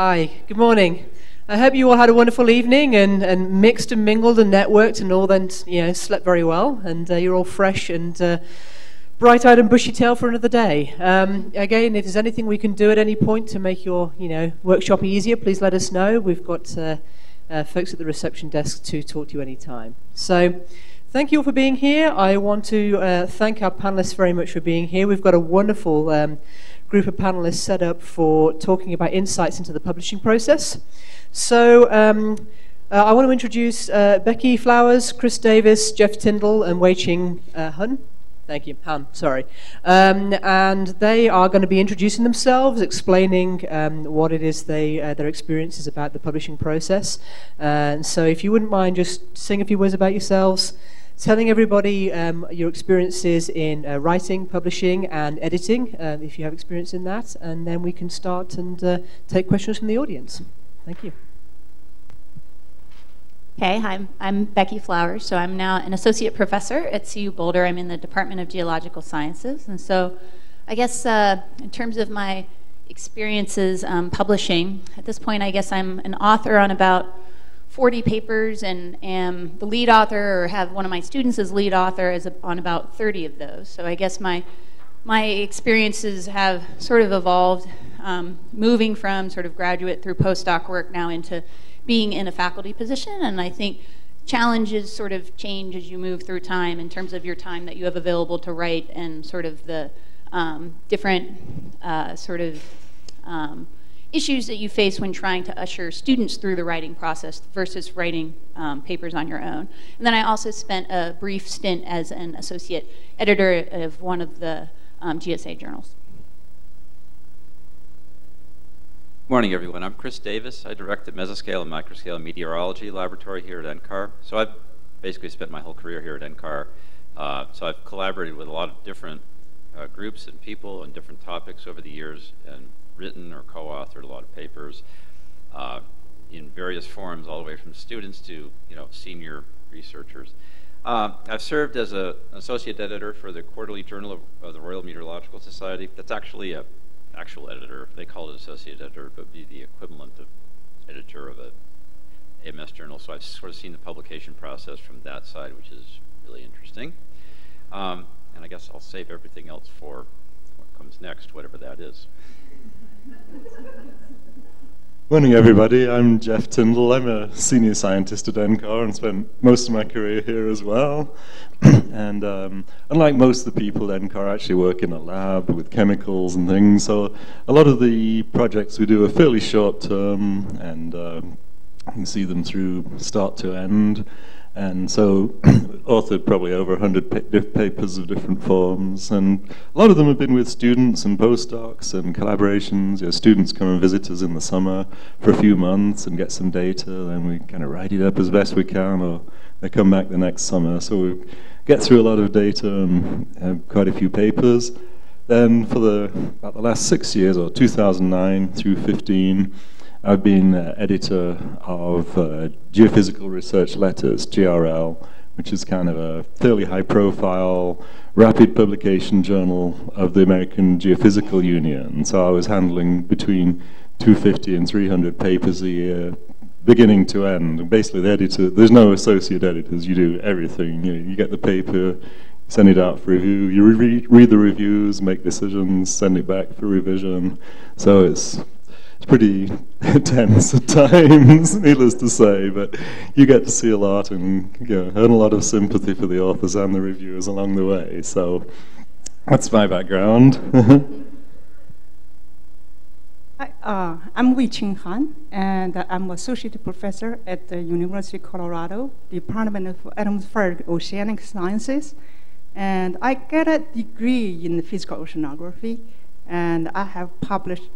Hi, good morning. I hope you all had a wonderful evening and mixed and mingled and networked and all, then slept very well, and you're all fresh and bright-eyed and bushy-tailed for another day. Again, if there's anything we can do at any point to make your workshop easier, please let us know. We've got folks at the reception desk to talk to you anytime. So thank you all for being here. I want to thank our panelists very much for being here. We've got a wonderful group of panelists set up for talking about insights into the publishing process. So I want to introduce Becky Flowers, Chris Davis, Jeff Tindall, and Wei-Ching Han. Thank you, Han, sorry. And they are going to be introducing themselves, explaining what it is they, their experience is about the publishing process. And so if you wouldn't mind just saying a few words about yourselves, telling everybody your experiences in writing, publishing, and editing, if you have experience in that, and then we can start and take questions from the audience. Thank you. Okay, hi, I'm Becky Flowers, so I'm now an associate professor at CU Boulder. I'm in the Department of Geological Sciences, and so I guess in terms of my experiences publishing, at this point I guess I'm an author on about 40 papers and am the lead author, or have one of my students as lead author on about 30 of those. So I guess my experiences have sort of evolved, moving from sort of graduate through postdoc work now into being in a faculty position. And I think challenges sort of change as you move through time in terms of your time that you have available to write and sort of the different sort of issues that you face when trying to usher students through the writing process versus writing papers on your own. And then I also spent a brief stint as an associate editor of one of the GSA journals. Morning, everyone. I'm Chris Davis. I direct the Mesoscale and Microscale Meteorology Laboratory here at NCAR. So I've basically spent my whole career here at NCAR. So I've collaborated with a lot of different groups and people and different topics over the years, and written or co-authored a lot of papers in various forms, all the way from students to senior researchers. I've served as an associate editor for the Quarterly Journal of the Royal Meteorological Society. That's actually an actual editor. They call it associate editor, but be the equivalent of editor of an AMS journal. So I've sort of seen the publication process from that side, which is really interesting. And I guess I'll save everything else for what comes next, whatever that is. Morning, everybody. I'm Jeff Tindall. I'm a senior scientist at NCAR and spent most of my career here as well. And unlike most of the people at NCAR, I actually work in a lab with chemicals and things. So a lot of the projects we do are fairly short term, and you can see them through start to end. And so authored probably over 100 papers of different forms, and a lot of them have been with students and postdocs and collaborations. Students come and visit us in the summer for a few months and get some data, then we kind of write it up as best we can, or they come back the next summer. So we get through a lot of data and have quite a few papers. Then for about the last 6 years, or 2009 through 15, I've been editor of Geophysical Research Letters, GRL, which is kind of a fairly high-profile, rapid publication journal of the American Geophysical Union. So I was handling between 250 and 300 papers a year, beginning to end. And basically, the editor, there's no associate editors. You do everything. You get the paper, send it out for review. You read the reviews, make decisions, send it back for revision. So it's pretty tense at times, needless to say, but you get to see a lot and earn a lot of sympathy for the authors and the reviewers along the way. So that's my background. Hi, I'm Wei-Ching Han, and I'm associate professor at the University of Colorado, Department of Atmospheric Oceanic Sciences, and I got a degree in physical oceanography, and I have published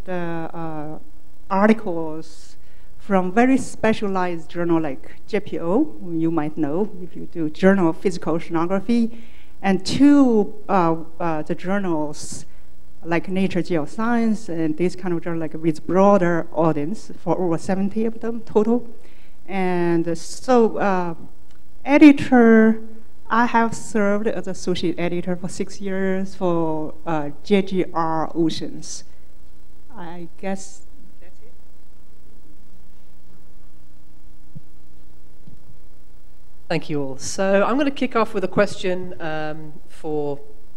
articles from very specialized journal like JPO, you might know if you do Journal of Physical Oceanography, and to the journals like Nature Geoscience and this kind of journal like with broader audience, for over 70 of them total. And so editor, I have served as associate editor for 6 years for JGR Oceans. I guess that's it. Thank you all. So I'm going to kick off with a question from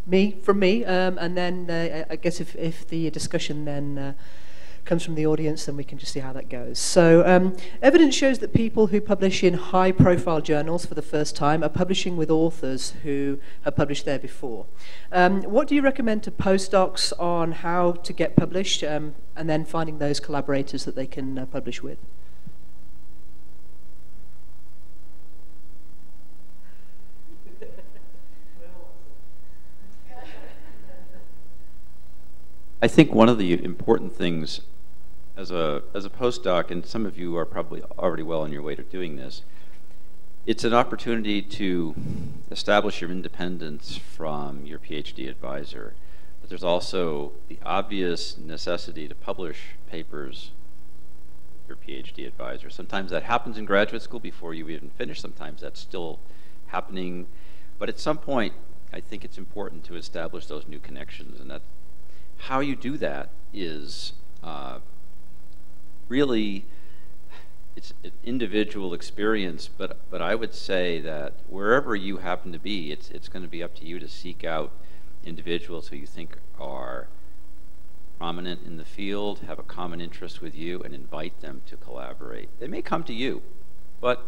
me, and then I guess if the discussion then comes from the audience, then we can just see how that goes. So evidence shows that people who publish in high-profile journals for the first time are publishing with authors who have published there before. What do you recommend to postdocs on how to get published, and then finding those collaborators that they can publish with? I think one of the important things as a postdoc, and some of you are probably already well on your way to doing this, it's an opportunity to establish your independence from your PhD advisor. But there's also the obvious necessity to publish papers with your PhD advisor. Sometimes that happens in graduate school before you even finish. Sometimes that's still happening. But at some point, I think it's important to establish those new connections, and that how you do that is really, it's an individual experience, but I would say that wherever you happen to be, it's going to be up to you to seek out individuals who you think are prominent in the field, have a common interest with you, and invite them to collaborate. They may come to you, but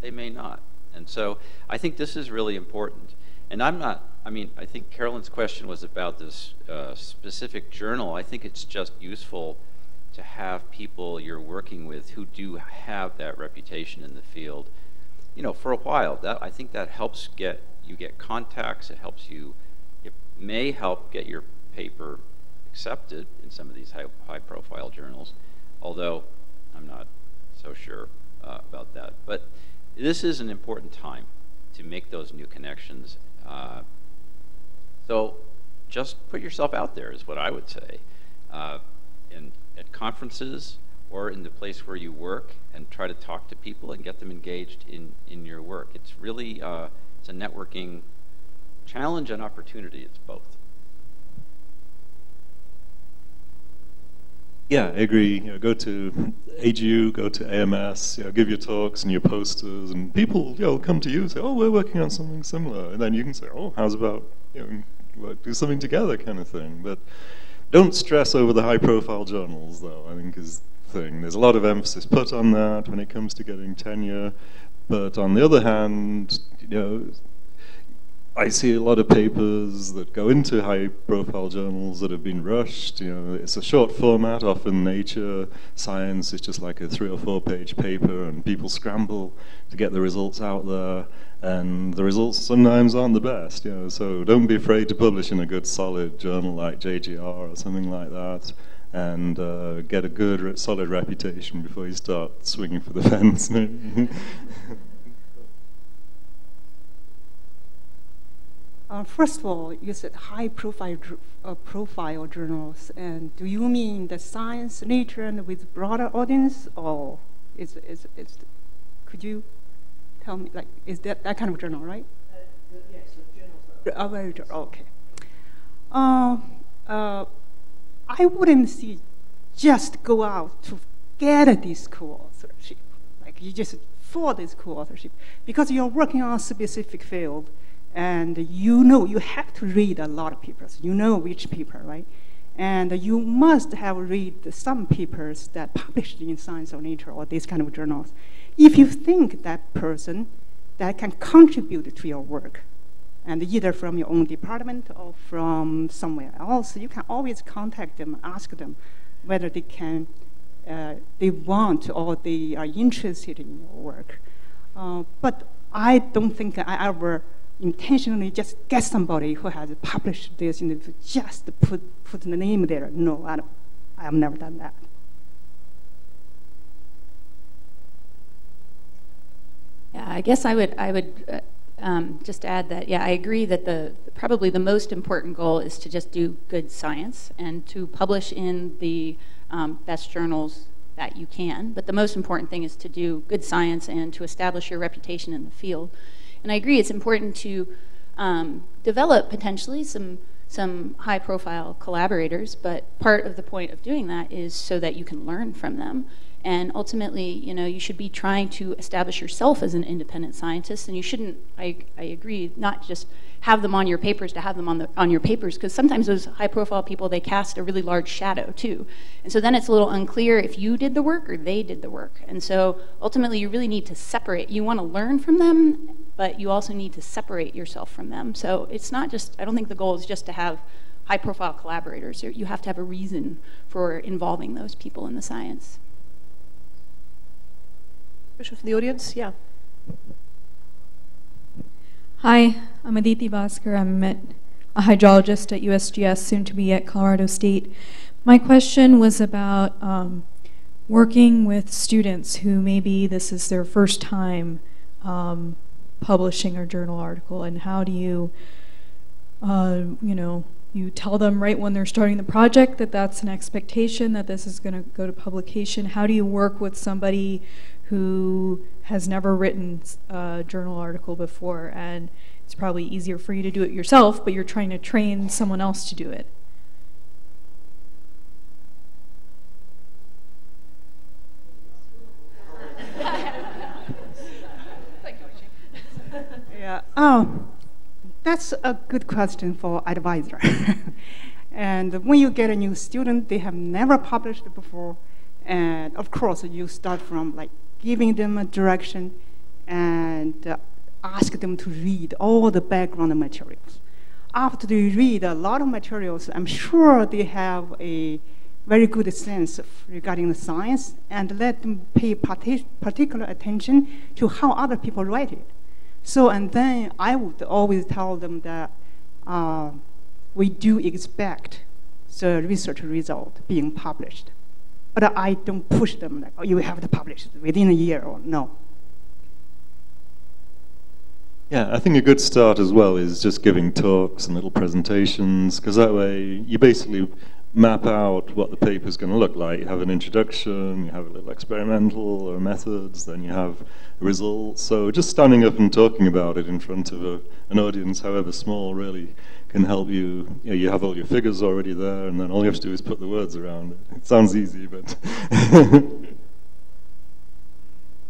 they may not. And so I think this is really important. And I'm not, I mean, I think Carolyn's question was about this specific journal. I think it's just useful to have people you're working with who do have that reputation in the field, you know, for a while. That, I think that helps get contacts. It helps you, it may help get your paper accepted in some of these high-profile journals, although I'm not so sure about that. But this is an important time to make those new connections. So just put yourself out there is what I would say, at conferences or in the place where you work, and try to talk to people and get them engaged in your work. It's really it's a networking challenge and opportunity. It's both. Yeah, I agree. You know, go to AGU, go to AMS, you know, give your talks and your posters, and people, you know, come to you and say, oh, we're working on something similar. And then you can say, oh, how's about, you know, do something together kind of thing. But don't stress over the high-profile journals, though, I think is the thing. There's a lot of emphasis put on that when it comes to getting tenure. But on the other hand, you know, I see a lot of papers that go into high-profile journals that have been rushed. You know, it's a short format, often Nature, Science is just like a 3- or 4-page paper, and people scramble to get the results out there, and the results sometimes aren't the best. You know, so don't be afraid to publish in a good, solid journal like JGR or something like that, and get a good, solid reputation before you start swinging for the fence. First of all, you said high-profile journals, and do you mean the Science, Nature, and with broader audience, or is could you tell me, like, is that kind of journal, right? Yes, journals. Okay. I wouldn't see just go out to get a co-authorship, like you just for this co-authorship, because you're working on a specific field. And you know, you have to read a lot of papers. You know which paper, right? And you must have read some papers that published in Science or Nature or these kind of journals. If you think that person that can contribute to your work, and either from your own department or from somewhere else, you can always contact them, ask them whether they can, they want or they are interested in your work. But I don't think I ever intentionally just get somebody who has published this and just put the name there. No, I don't. I have never done that. Yeah, I guess I would just add that, yeah, I agree that probably the most important goal is to just do good science and to publish in the best journals that you can. But the most important thing is to do good science and to establish your reputation in the field. And I agree, it's important to develop potentially some high-profile collaborators, but part of the point of doing that is so that you can learn from them And ultimately, you know, you should be trying to establish yourself as an independent scientist, and you shouldn't, I agree, not just have them on your papers to have them on your papers, because sometimes those high-profile people, they cast a really large shadow, too. And so then it's a little unclear if you did the work or they did the work. And so ultimately, you really need to separate. You want to learn from them, but you also need to separate yourself from them. So it's not just, I don't think the goal is just to have high-profile collaborators. You have to have a reason for involving those people in the science. Question from the audience, yeah. Hi, I'm Aditi Bhaskar. I'm a hydrologist at USGS, soon to be at Colorado State. My question was about working with students who maybe this is their first time publishing a journal article, and how do you, you know, you tell them right when they're starting the project that that's an expectation, that this is going to go to publication. How do you work with somebody who has never written a journal article before, and it's probably easier for you to do it yourself, but you're trying to train someone else to do it? Yeah. That's a good question for advisor. And when you get a new student, they have never published before, and of course you start from like giving them a direction and ask them to read all the background materials. After they read a lot of materials, I'm sure they have a very good sense regarding the science, and let them pay particular attention to how other people write it. So, and then I would always tell them that we do expect the research result being published. But I don't push them like, oh, you have to publish it within a year or no. Yeah, I think a good start as well is just giving talks and little presentations, because that way you basically map out what the paper's going to look like. You have an introduction, you have a little experimental or methods, then you have results. So just standing up and talking about it in front of an audience, however small, really can help you. You know, you have all your figures already there, and then all you have to do is put the words around it. It sounds easy, but...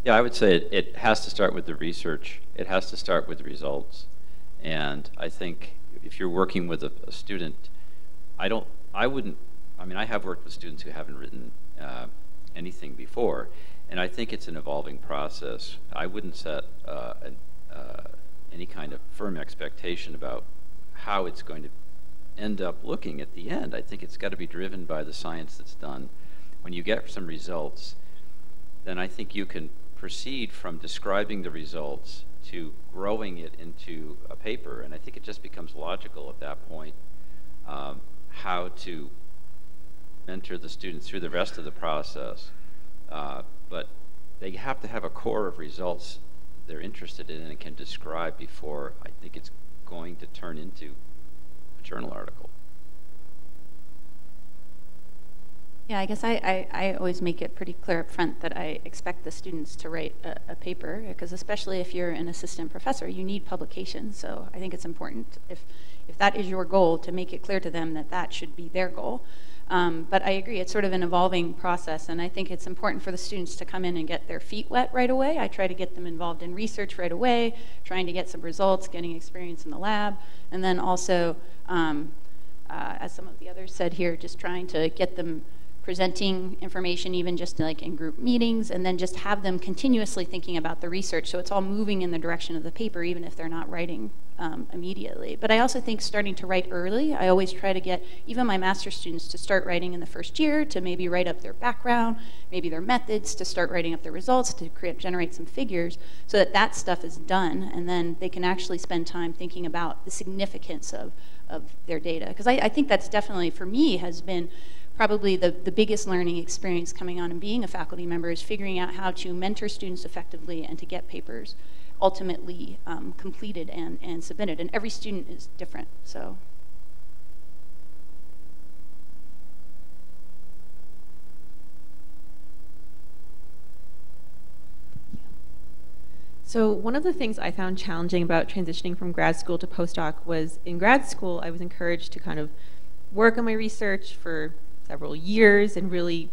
Yeah, I would say it has to start with the research. It has to start with the results. And I think if you're working with a student, I have worked with students who haven't written anything before, and I think it's an evolving process. I wouldn't set any kind of firm expectation about how it's going to end up looking at the end. I think it's got to be driven by the science that's done. When you get some results, then I think you can proceed from describing the results to growing it into a paper, and I think it just becomes logical at that point. How to mentor the students through the rest of the process. But they have to have a core of results they're interested in and can describe before I think it's going to turn into a journal article. Yeah, I guess I always make it pretty clear up front that I expect the students to write a paper, because especially if you're an assistant professor, you need publication. So I think it's important, if that is your goal, to make it clear to them that that should be their goal. But I agree, it's sort of an evolving process, and I think it's important for the students to come in and get their feet wet right away. I try to get them involved in research right away, trying to get some results, getting experience in the lab, and then also, as some of the others said here, just trying to get them presenting information, even just like in group meetings, and then just have them continuously thinking about the research, so it's all moving in the direction of the paper, even if they're not writing immediately. But I also think starting to write early, I always try to get even my master's students to start writing in the first year, to maybe write up their background, maybe their methods, to start writing up their results, to generate some figures, so that stuff is done, and then they can actually spend time thinking about the significance of their data. Because I think that's definitely, for me, has been probably the biggest learning experience coming on and being a faculty member is figuring out how to mentor students effectively and to get papers ultimately completed and submitted. And every student is different, so. So one of the things I found challenging about transitioning from grad school to postdoc was, in grad school, I was encouraged to kind of work on my research for several years and really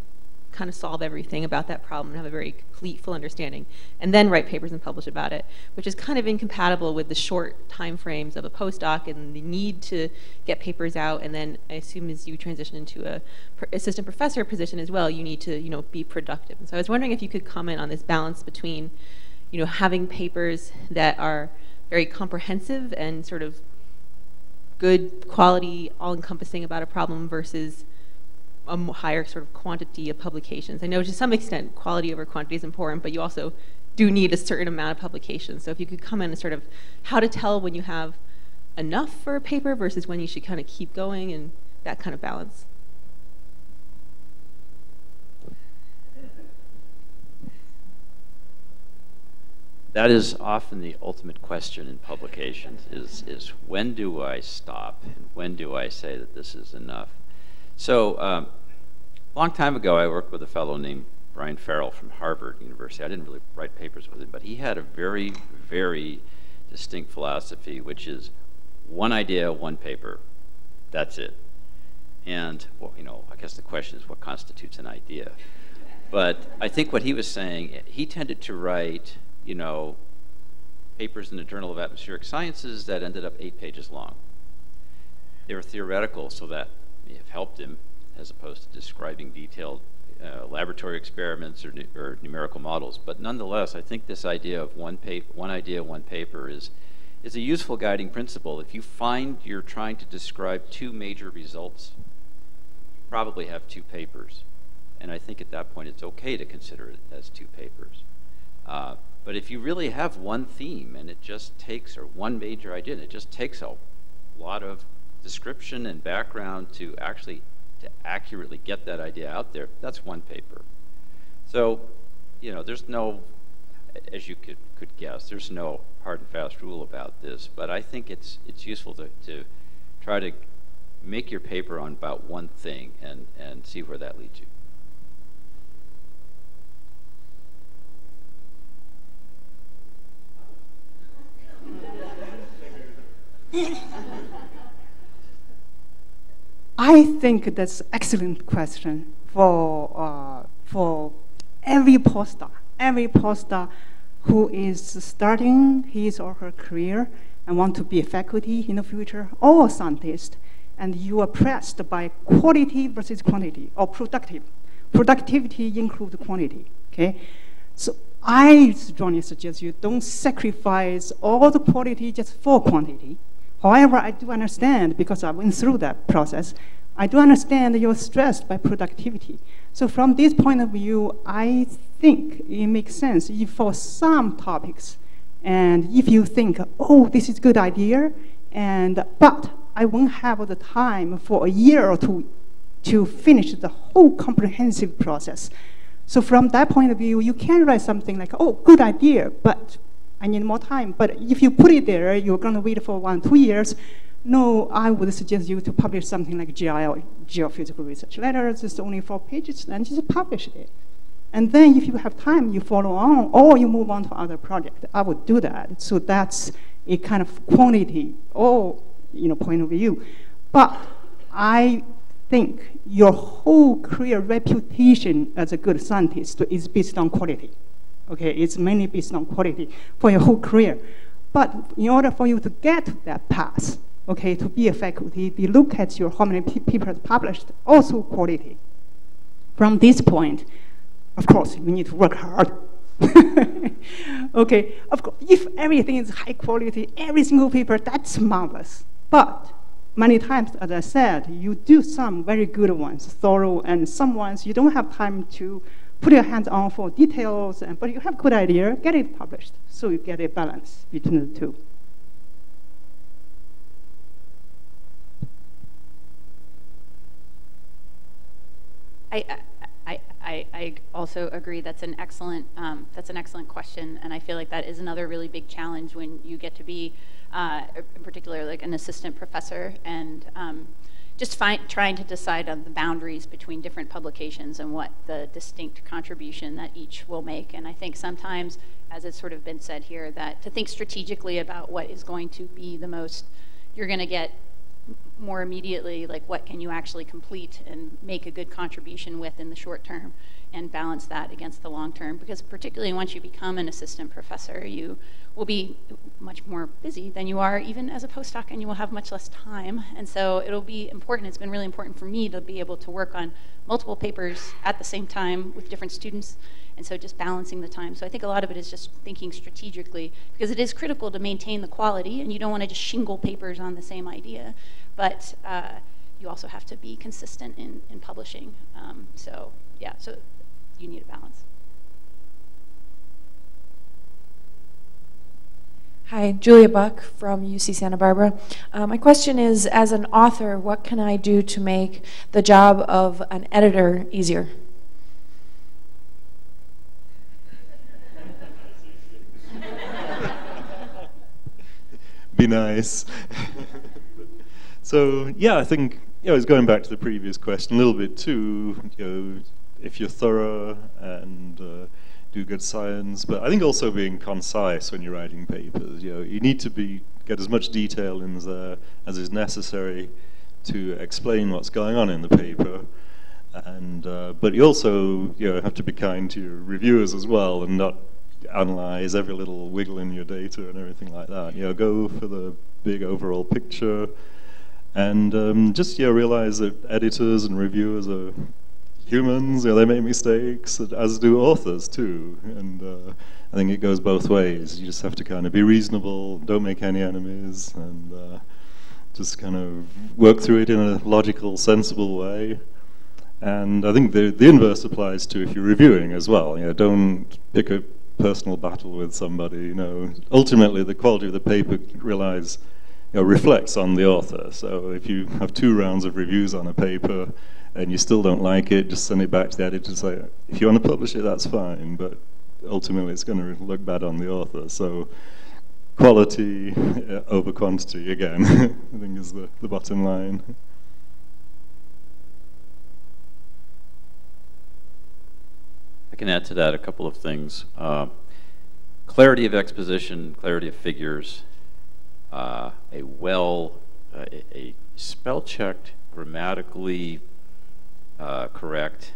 kind of solve everything about that problem and have a very complete, full understanding, and then write papers and publish about it, which is kind of incompatible with the short time frames of a postdoc and the need to get papers out. And then I assume as you transition into a assistant professor position as well, you need to, you know, be productive. And so I was wondering if you could comment on this balance between, you know, having papers that are very comprehensive and sort of good quality, all-encompassing about a problem versus a higher sort of quantity of publications. I know to some extent quality over quantity is important, but you also do need a certain amount of publications. So if you could comment on sort of how to tell when you have enough for a paper versus when you should kind of keep going and that kind of balance. That is often the ultimate question in publications is when do I stop and when do I say that this is enough? So a long time ago, I worked with a fellow named Brian Farrell from Harvard University. I didn't really write papers with him, but he had a very, very distinct philosophy, which is one idea, one paper. That's it. And, well, you know, I guess the question is what constitutes an idea? But I think what he was saying, he tended to write, you know, papers in the Journal of Atmospheric Sciences that ended up 8 pages long. They were theoretical, so that may have helped him, as opposed to describing detailed laboratory experiments or numerical models. But nonetheless, I think this idea of one idea, one paper is a useful guiding principle. If you find you're trying to describe two major results, you probably have 2 papers. And I think at that point, it's okay to consider it as 2 papers. But if you really have one theme and it just takes, or one major idea, and it just takes a lot of description and background to actually to accurately get that idea out there, that's 1 paper. So, you know, there's no, as you could guess, there's no hard and fast rule about this, but I think it's useful to try to make your paper on about one thing and see where that leads you. I think that's an excellent question for every postdoc. Every postdoc who is starting his or her career and want to be a faculty in the future or a scientist, and you are pressed by quality versus quantity or productive. Productivity includes quantity. Okay, so I strongly suggest you don't sacrifice all the quality just for quantity. However, I do understand, because I went through that process, I do understand you're stressed by productivity. So from this point of view, I think it makes sense if for some topics, and if you think, oh, this is a good idea, and but I won't have the time for a year or two to finish the whole comprehensive process. So from that point of view, you can write something like, oh, good idea, but I need more time. But if you put it there, you're going to wait for 1 or 2 years. No, I would suggest you to publish something like GRL, Geophysical Research Letters. It's only 4 pages, and just publish it. And then if you have time, you follow on, or you move on to other project. I would do that. So that's a kind of quantity or, you know, point of view. But I think your whole career reputation as a good scientist is based on quality. Okay, it's mainly based on quality for your whole career. But in order for you to get to that path, okay, to be a faculty, they look at your how many papers published, also quality. From this point, of course, you need to work hard. Okay, of course, if everything is high quality, every single paper, that's marvelous. But many times, as I said, you do some very good ones, thorough, and some ones you don't have time to put your hands on for details, and, but you have a good idea, get it published. So you get a balance between the two. I also agree that's an excellent question, and I feel like that is another really big challenge when you get to be, in particular, like an assistant professor, and just trying to decide on the boundaries between different publications and what the distinct contribution that each will make. And I think sometimes, as it's sort of been said here, that to think strategically about what is going to be the most, you're going to get more immediately, like what can you actually complete and make a good contribution with in the short term, and balance that against the long term, because particularly once you become an assistant professor, you will be much more busy than you are even as a postdoc, and you will have much less time. And so it'll be important, it's been really important for me to be able to work on multiple papers at the same time with different students, and so just balancing the time. So I think a lot of it is just thinking strategically, because it is critical to maintain the quality, and you don't want to just shingle papers on the same idea, but you also have to be consistent in publishing. So yeah, so you need a balance. Hi, Julia Buck from UC Santa Barbara. My question is, as an author, what can I do to make the job of an editor easier? Be nice. So yeah, I think, you know, it's going back to the previous question a little bit too. You know, if you're thorough and do good science, but I think also being concise when you're writing papers. You know, you need to get as much detail in there as is necessary to explain what's going on in the paper, and but you also, you know, have to be kind to your reviewers as well, and not analyze every little wiggle in your data and everything like that. You know, go for the big overall picture, and just, you know, realize that editors and reviewers are humans, you know, they make mistakes, as do authors too, and I think it goes both ways. You just have to kind of be reasonable, don't make any enemies, and just kind of work through it in a logical, sensible way. And I think the inverse applies to if you're reviewing as well. You know, don't pick a personal battle with somebody. You know, ultimately the quality of the paper reflects on the author. So if you have 2 rounds of reviews on a paper, and you still don't like it, just send it back to the editor and say, if you want to publish it, that's fine, but ultimately it's going to look bad on the author. So quality over quantity, again, I think is the bottom line. I can add to that a couple of things. Clarity of exposition, clarity of figures, a spell-checked, grammatically correct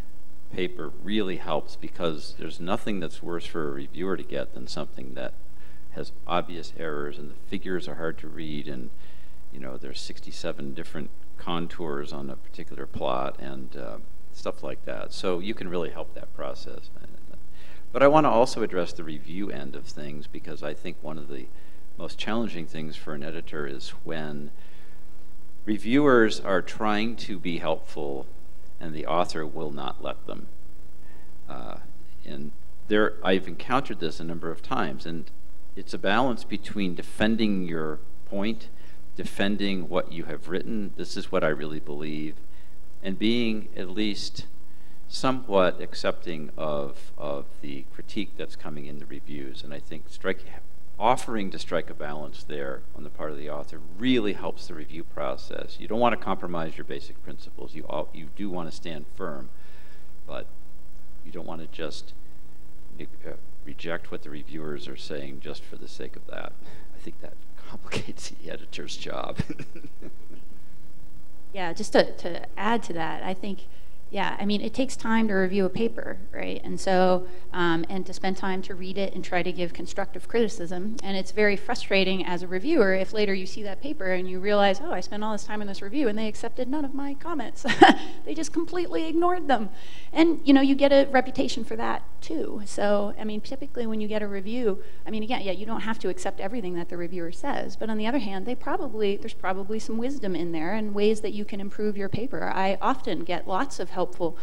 paper really helps, because there's nothing that's worse for a reviewer to get than something that has obvious errors and the figures are hard to read, and you know, there's 67 different contours on a particular plot and stuff like that. So you can really help that process. But I want to also address the review end of things, because I think one of the most challenging things for an editor is when reviewers are trying to be helpful and the author will not let them. And I've encountered this a number of times, and it's a balance between defending your point, defending what you have written, this is what I really believe, and being at least somewhat accepting of the critique that's coming in the reviews. And I think offering to strike a balance there on the part of the author really helps the review process. You don't want to compromise your basic principles. You do want to stand firm, but you don't want to just reject what the reviewers are saying just for the sake of that. I think that complicates the editor's job. Yeah, just to add to that, I think, yeah, I mean, it takes time to review a paper, right? And so, and to spend time to read it and try to give constructive criticism. And it's very frustrating as a reviewer if later you see that paper and you realize, oh, I spent all this time in this review and they accepted none of my comments. They just completely ignored them. And, you know, you get a reputation for that too. So, I mean, typically when you get a review, I mean, again, yeah, you don't have to accept everything that the reviewer says. But on the other hand, there's probably some wisdom in there and ways that you can improve your paper. I often get lots of helpful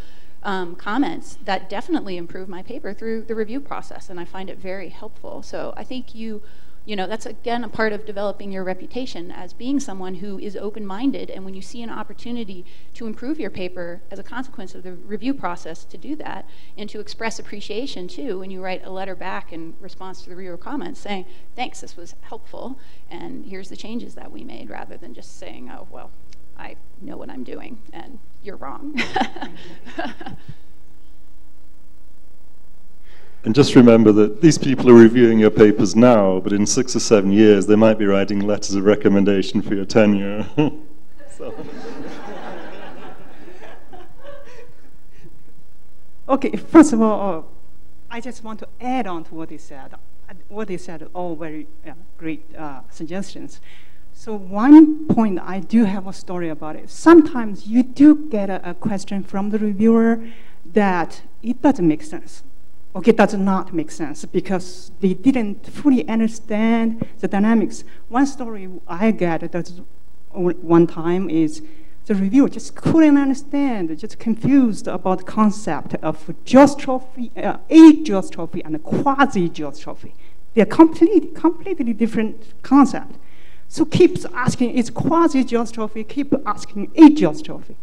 comments that definitely improve my paper through the review process, and I find it very helpful. So I think you know, that's again a part of developing your reputation as being someone who is open-minded, and when you see an opportunity to improve your paper as a consequence of the review process, to do that and to express appreciation too when you write a letter back in response to the reviewer comments saying, thanks, this was helpful, and here's the changes that we made, rather than just saying, oh, well, I know what I'm doing, and you're wrong. And just remember that these people are reviewing your papers now, but in 6 or 7 years, they might be writing letters of recommendation for your tenure. So. Okay, first of all, I just want to add on to what he said. All very great suggestions. So one point, I do have a story about it. Sometimes you do get a question from the reviewer that it doesn't make sense. Okay, it does not make sense because they didn't fully understand the dynamics. One story I get that's one time is the reviewer just couldn't understand, just confused about the concept of geostrophy, ageostrophy and quasi-geostrophy. They're completely different concepts. So keeps asking, it's quasi-geostrophy, keep asking ageostrophy.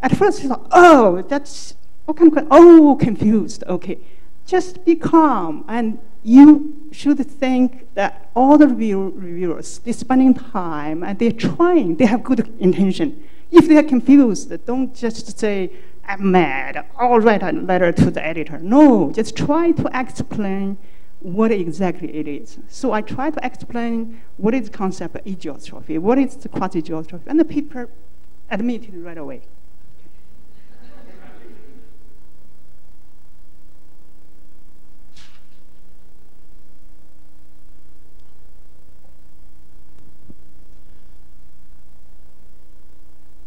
At first, he's like, oh, that's, okay, oh, confused, okay. Just be calm, and you should think that all the reviewers, they're spending time, and they're trying, they have good intention. If they are confused, don't just say, I'm mad, I'll write a letter to the editor. No, just try to explain what exactly it is. So I try to explain what is the concept of ageostrophy, what is the quasi-geostrophy, and the people admitted right away.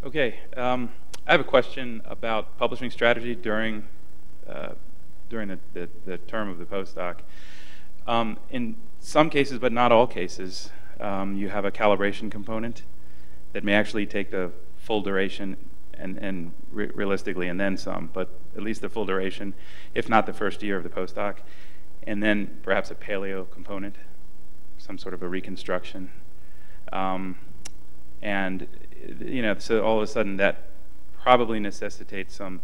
Okay, I have a question about publishing strategy during the term of the postdoc. In some cases, but not all cases, you have a calibration component that may actually take the full duration and realistically and then some, but at least the full duration, if not the first year of the postdoc, and then perhaps a paleo component, some sort of a reconstruction. And you know, so all of a sudden that probably necessitates some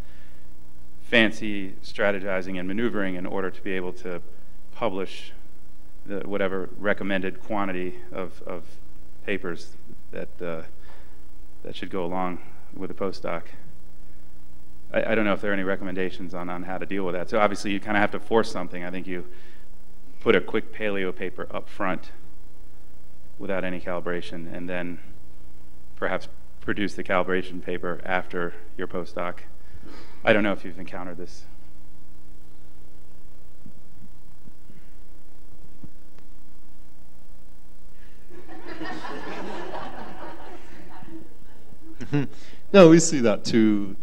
fancy strategizing and maneuvering in order to be able to publish the whatever recommended quantity of papers that that should go along with a postdoc. I don't know if there are any recommendations on how to deal with that. So obviously you kind of have to force something. I think you put a quick paleo paper up front without any calibration and then perhaps produce the calibration paper after your postdoc. I don't know if you've encountered this. No, we see that too.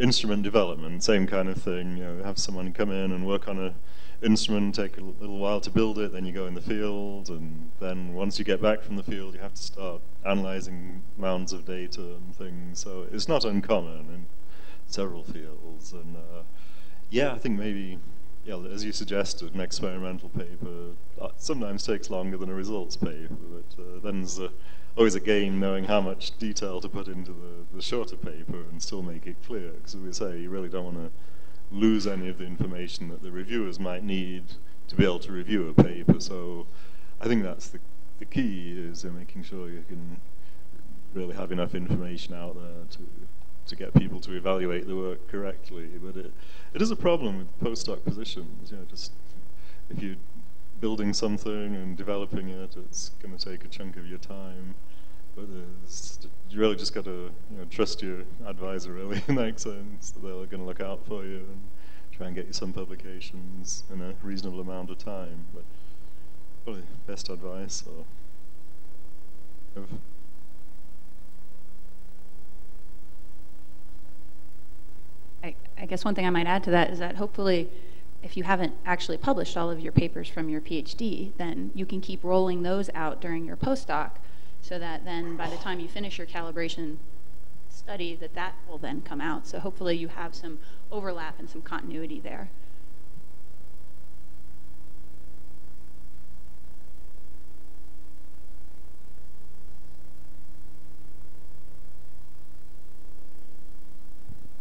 Instrument development, same kind of thing. You know, have someone come in and work on an instrument, take a little while to build it, then you go in the field, and then once you get back from the field, you have to start analyzing mounds of data and things. So it's not uncommon in several fields. And yeah, I think maybe, yeah, as you suggested, an experimental paper sometimes takes longer than a results paper, but then there's always a game knowing how much detail to put into the shorter paper and still make it clear. Because as we say, you really don't want to lose any of the information that the reviewers might need to be able to review a paper. So I think that's the key, is making sure you can really have enough information out there to get people to evaluate the work correctly. But it is a problem with postdoc positions. You know, just if you building something and developing it, it's going to take a chunk of your time. But you really just got to, you know, trust your advisor, really, in that sense. They're going to look out for you and try and get you some publications in a reasonable amount of time. But probably best advice. Or I guess one thing I might add to that is that hopefully, if you haven't actually published all of your papers from your PhD, then you can keep rolling those out during your postdoc so that then by the time you finish your calibration study, that will then come out. So hopefully you have some overlap and some continuity there.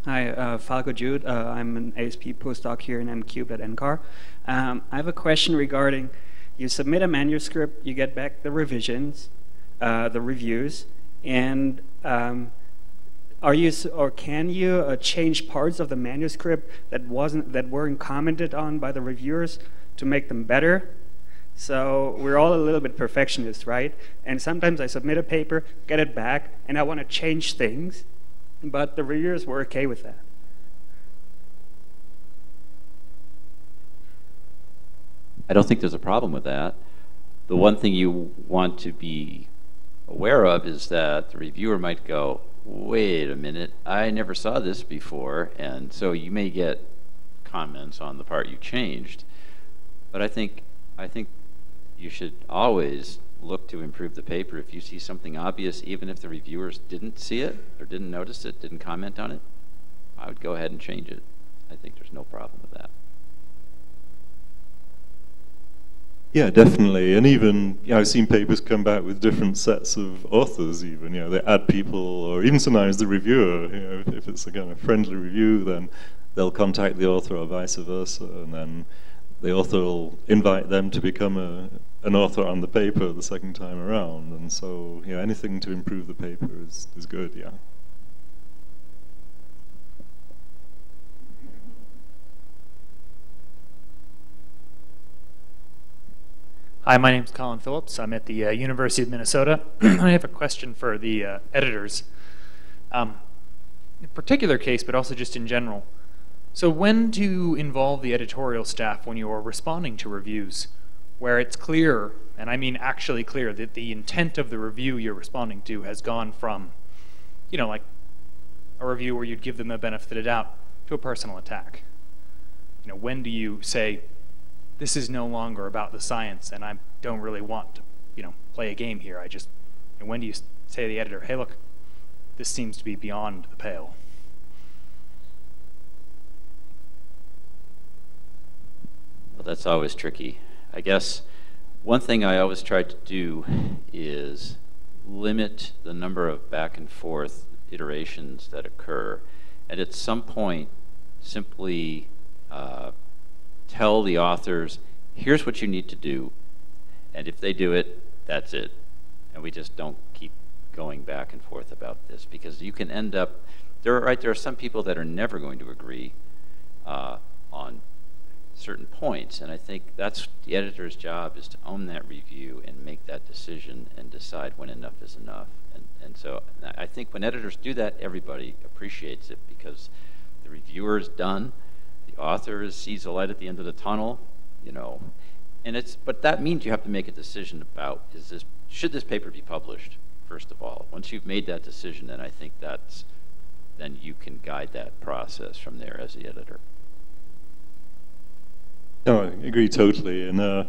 Hi, Falco Jude. I'm an ASP postdoc here in M-Cube at NCAR. I have a question regarding, you submit a manuscript, you get back the revisions, the reviews, and can you change parts of the manuscript that weren't commented on by the reviewers to make them better? So we're all a little bit perfectionists, right? And sometimes I submit a paper, get it back, and I want to change things, but the reviewers were okay with that. I don't think there's a problem with that. The one thing you want to be aware of is that the reviewer might go, wait a minute, I never saw this before, and so you may get comments on the part you changed. But I think you should always look to improve the paper. If you see something obvious, even if the reviewers didn't see it, or didn't notice it, didn't comment on it, I would go ahead and change it. I think there's no problem with that. Yeah, definitely. And even, you know, I've seen papers come back with different sets of authors even, you know, they add people, or even sometimes the reviewer, you know, if it's a kind of friendly review, then they'll contact the author or vice versa, and then the author will invite them to become an author on the paper the second time around. And so, you know, anything to improve the paper is good, yeah. Hi, my name's Colin Phillips. I'm at the University of Minnesota. I have a question for the editors, in a particular case, but also just in general. So when do you involve the editorial staff when you are responding to reviews where it's clear, and I mean actually clear, that the intent of the review you're responding to has gone from, you know, like a review where you'd give them the benefit of the doubt to a personal attack? You know, when do you say, this is no longer about the science, and I don't really want to, you know, play a game here. I just, and when do you say to the editor, hey, look, this seems to be beyond the pale? Well, that's always tricky. I guess one thing I always try to do is limit the number of back and forth iterations that occur, and at some point simply tell the authors, here's what you need to do, and if they do it, that's it. And we just don't keep going back and forth about this, because you can end up, there are some people that are never going to agree on certain points, and I think that's the editor's job, is to own that review and make that decision and decide when enough is enough. And so I think when editors do that, everybody appreciates it, because the reviewer is done, the author sees the light at the end of the tunnel, you know, and it's, but that means you have to make a decision about, is this, should this paper be published, first of all. Once you've made that decision, then I think that's, then you can guide that process from there as the editor. No, I agree totally, and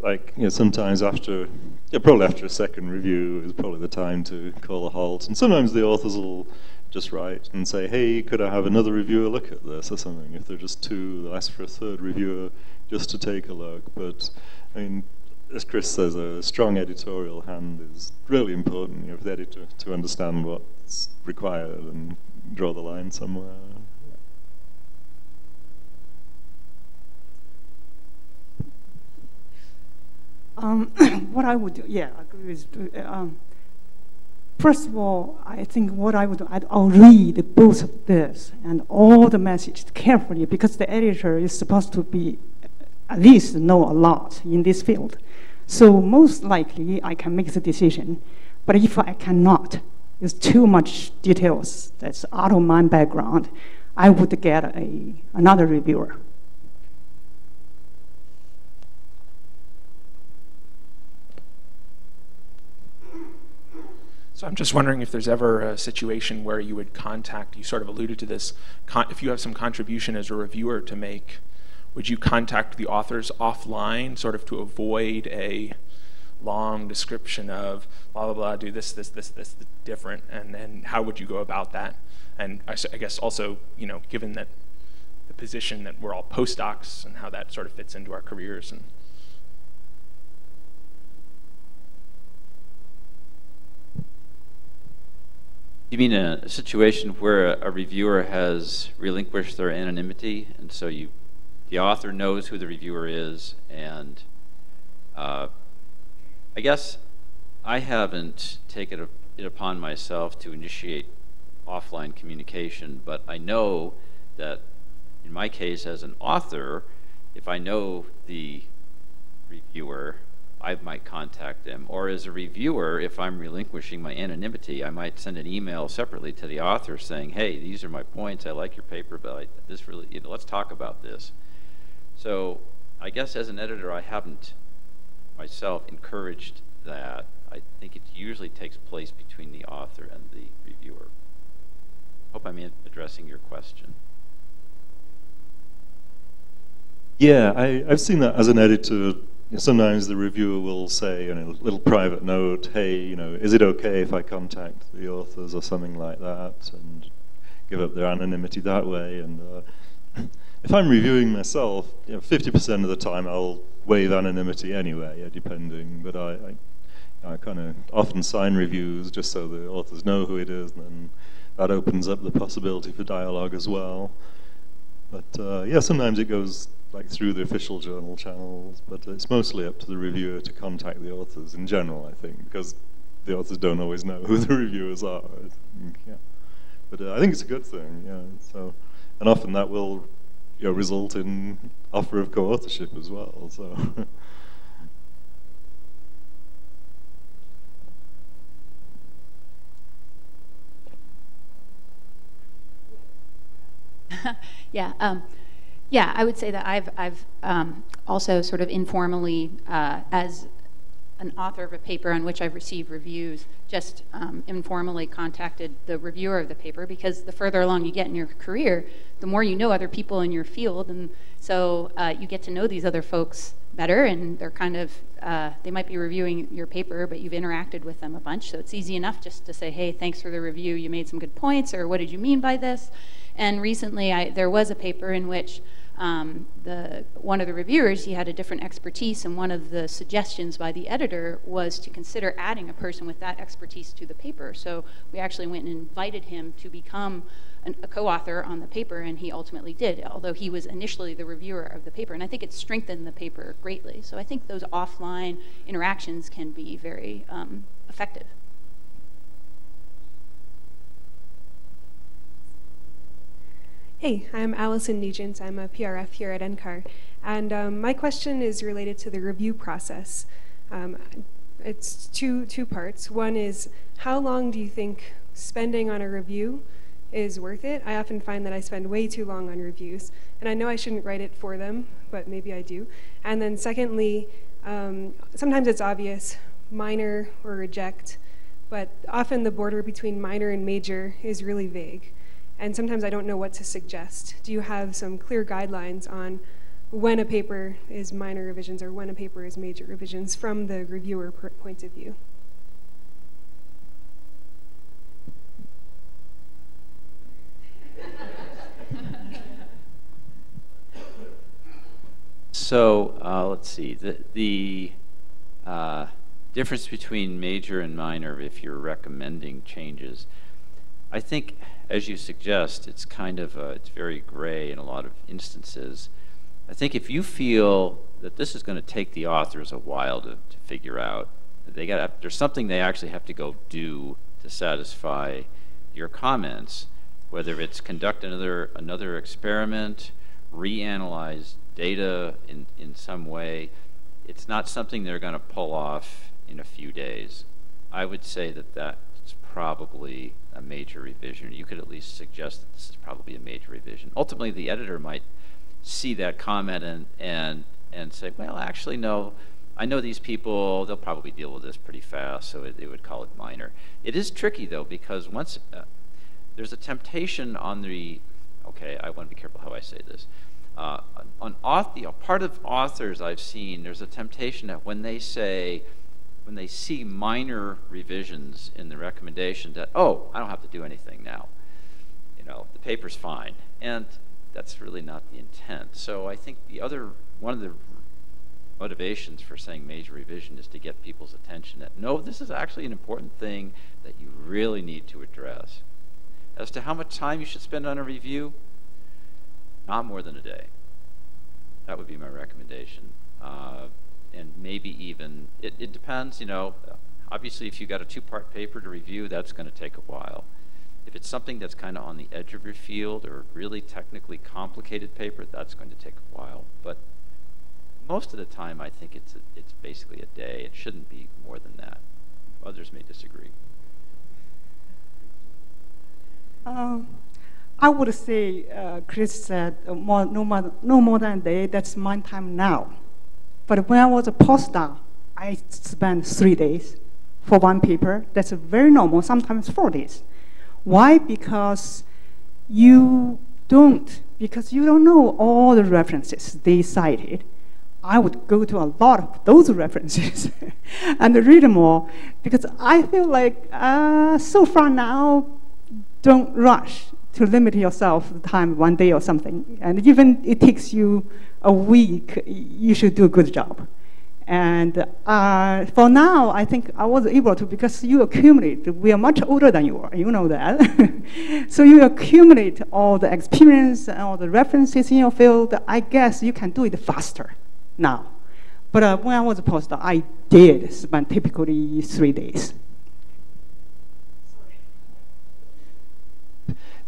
like, you know, sometimes after, yeah, probably after a second review is probably the time to call a halt, and sometimes the authors will just write and say, hey, could I have another reviewer look at this or something? If they're just two, they'll ask for a third reviewer just to take a look. But, I mean, as Chris says, a strong editorial hand is really important, you know, for the editor to understand what's required and draw the line somewhere. What I would do, yeah, I agree with first of all, I think what I would do, I'll read both of this and all the messages carefully, because the editor is supposed to be, at least know a lot in this field. So most likely I can make the decision, but if I cannot, there's too much details that's out of my background, I would get another reviewer. So I'm just wondering if there's ever a situation where you would contact, you sort of alluded to this, if you have some contribution as a reviewer to make, would you contact the authors offline sort of to avoid a long description of blah, blah, blah, do this, this, this, this, different, and then how would you go about that? And I guess also, you know, given that the position that we're all postdocs and how that sort of fits into our careers. And you mean a situation where a reviewer has relinquished their anonymity, and so you, the author knows who the reviewer is, and I guess I haven't taken it upon myself to initiate offline communication, but I know that in my case as an author, if I know the reviewer, I might contact them. Or as a reviewer, if I'm relinquishing my anonymity, I might send an email separately to the author saying, hey, these are my points, I like your paper, but this really, you know, let's talk about this. So I guess as an editor, I haven't myself encouraged that. I think it usually takes place between the author and the reviewer. Hope I'm addressing your question. Yeah, I've seen that as an editor. Sometimes the reviewer will say in a little private note, hey, you know, is it okay if I contact the authors or something like that, and give up their anonymity that way. And if I'm reviewing myself, 50% of the time I'll waive anonymity anyway, depending, but I kind of often sign reviews just so the authors know who it is, and then that opens up the possibility for dialogue as well. But yeah, sometimes it goes like through the official journal channels, but it's mostly up to the reviewer to contact the authors in general, I think, because the authors don't always know who the reviewers are. I think, yeah. But I think it's a good thing, yeah. So, and often that will, you know, result in offer of co-authorship as well. So. Yeah. Yeah, I would say that I've also sort of informally, as an author of a paper on which I've received reviews, just informally contacted the reviewer of the paper, because the further along you get in your career, the more you know other people in your field, and so you get to know these other folks better, and they're kind of, they might be reviewing your paper, but you've interacted with them a bunch, so it's easy enough just to say, hey, thanks for the review, you made some good points, or what did you mean by this? And recently, there was a paper in which one of the reviewers, he had a different expertise, and one of the suggestions by the editor was to consider adding a person with that expertise to the paper. So we actually went and invited him to become a co-author on the paper, and he ultimately did, although he was initially the reviewer of the paper. And I think it strengthened the paper greatly. So I think those offline interactions can be very effective. Hey, I'm Allison Nugent. I'm a PRF here at NCAR. And my question is related to the review process. It's two parts. One is, how long do you think spending on a review is worth it? I often find that I spend way too long on reviews. And I know I shouldn't write it for them, but maybe I do. And then secondly, sometimes it's obvious, minor or reject. But often the border between minor and major is really vague. And sometimes I don't know what to suggest. Do you have some clear guidelines on when a paper is minor revisions or when a paper is major revisions from the reviewer point of view? So let's see. The difference between major and minor, if you're recommending changes, I think, as you suggest, it's kind of, it's very gray in a lot of instances. I think if you feel that this is going to take the authors a while to figure out, there's something they actually have to go do to satisfy your comments, whether it's conduct another experiment, reanalyze data in some way, it's not something they're going to pull off in a few days. I would say that that's probably a major revision. You could at least suggest that this is probably a major revision. Ultimately, the editor might see that comment and say, well, actually, no, I know these people, they'll probably deal with this pretty fast, so they would call it minor. It is tricky, though, because once there's a temptation on the, okay, I want to be careful how I say this. Part of authors I've seen, there's a temptation that when they say, when they see minor revisions in the recommendation, that, oh, I don't have to do anything now. You know, the paper's fine. And that's really not the intent. So I think one of the motivations for saying major revision is to get people's attention that, no, this is actually an important thing that you really need to address. As to how much time you should spend on a review, not more than a day. That would be my recommendation. And maybe even, it depends, you know, obviously if you've got a two-part paper to review, that's going to take a while. If it's something that's kind of on the edge of your field or really technically complicated paper, that's going to take a while. But most of the time, I think it's basically a day. It shouldn't be more than that. Others may disagree. I would say, Chris said, no more than a day. That's my time now. But when I was a postdoc, I spent 3 days for one paper. That's very normal, sometimes 4 days. Why? Because you don't know all the references they cited. I would go to a lot of those references and read them all, because I feel like so far now, don't rush to limit yourself the time 1 day or something. And even it takes you a week, you should do a good job. And for now, I think I was able to, because you accumulate. We are much older than you are, you know that. So you accumulate all the experience and all the references in your field. I guess you can do it faster now. But when I was a postdoc, I did spend typically 3 days.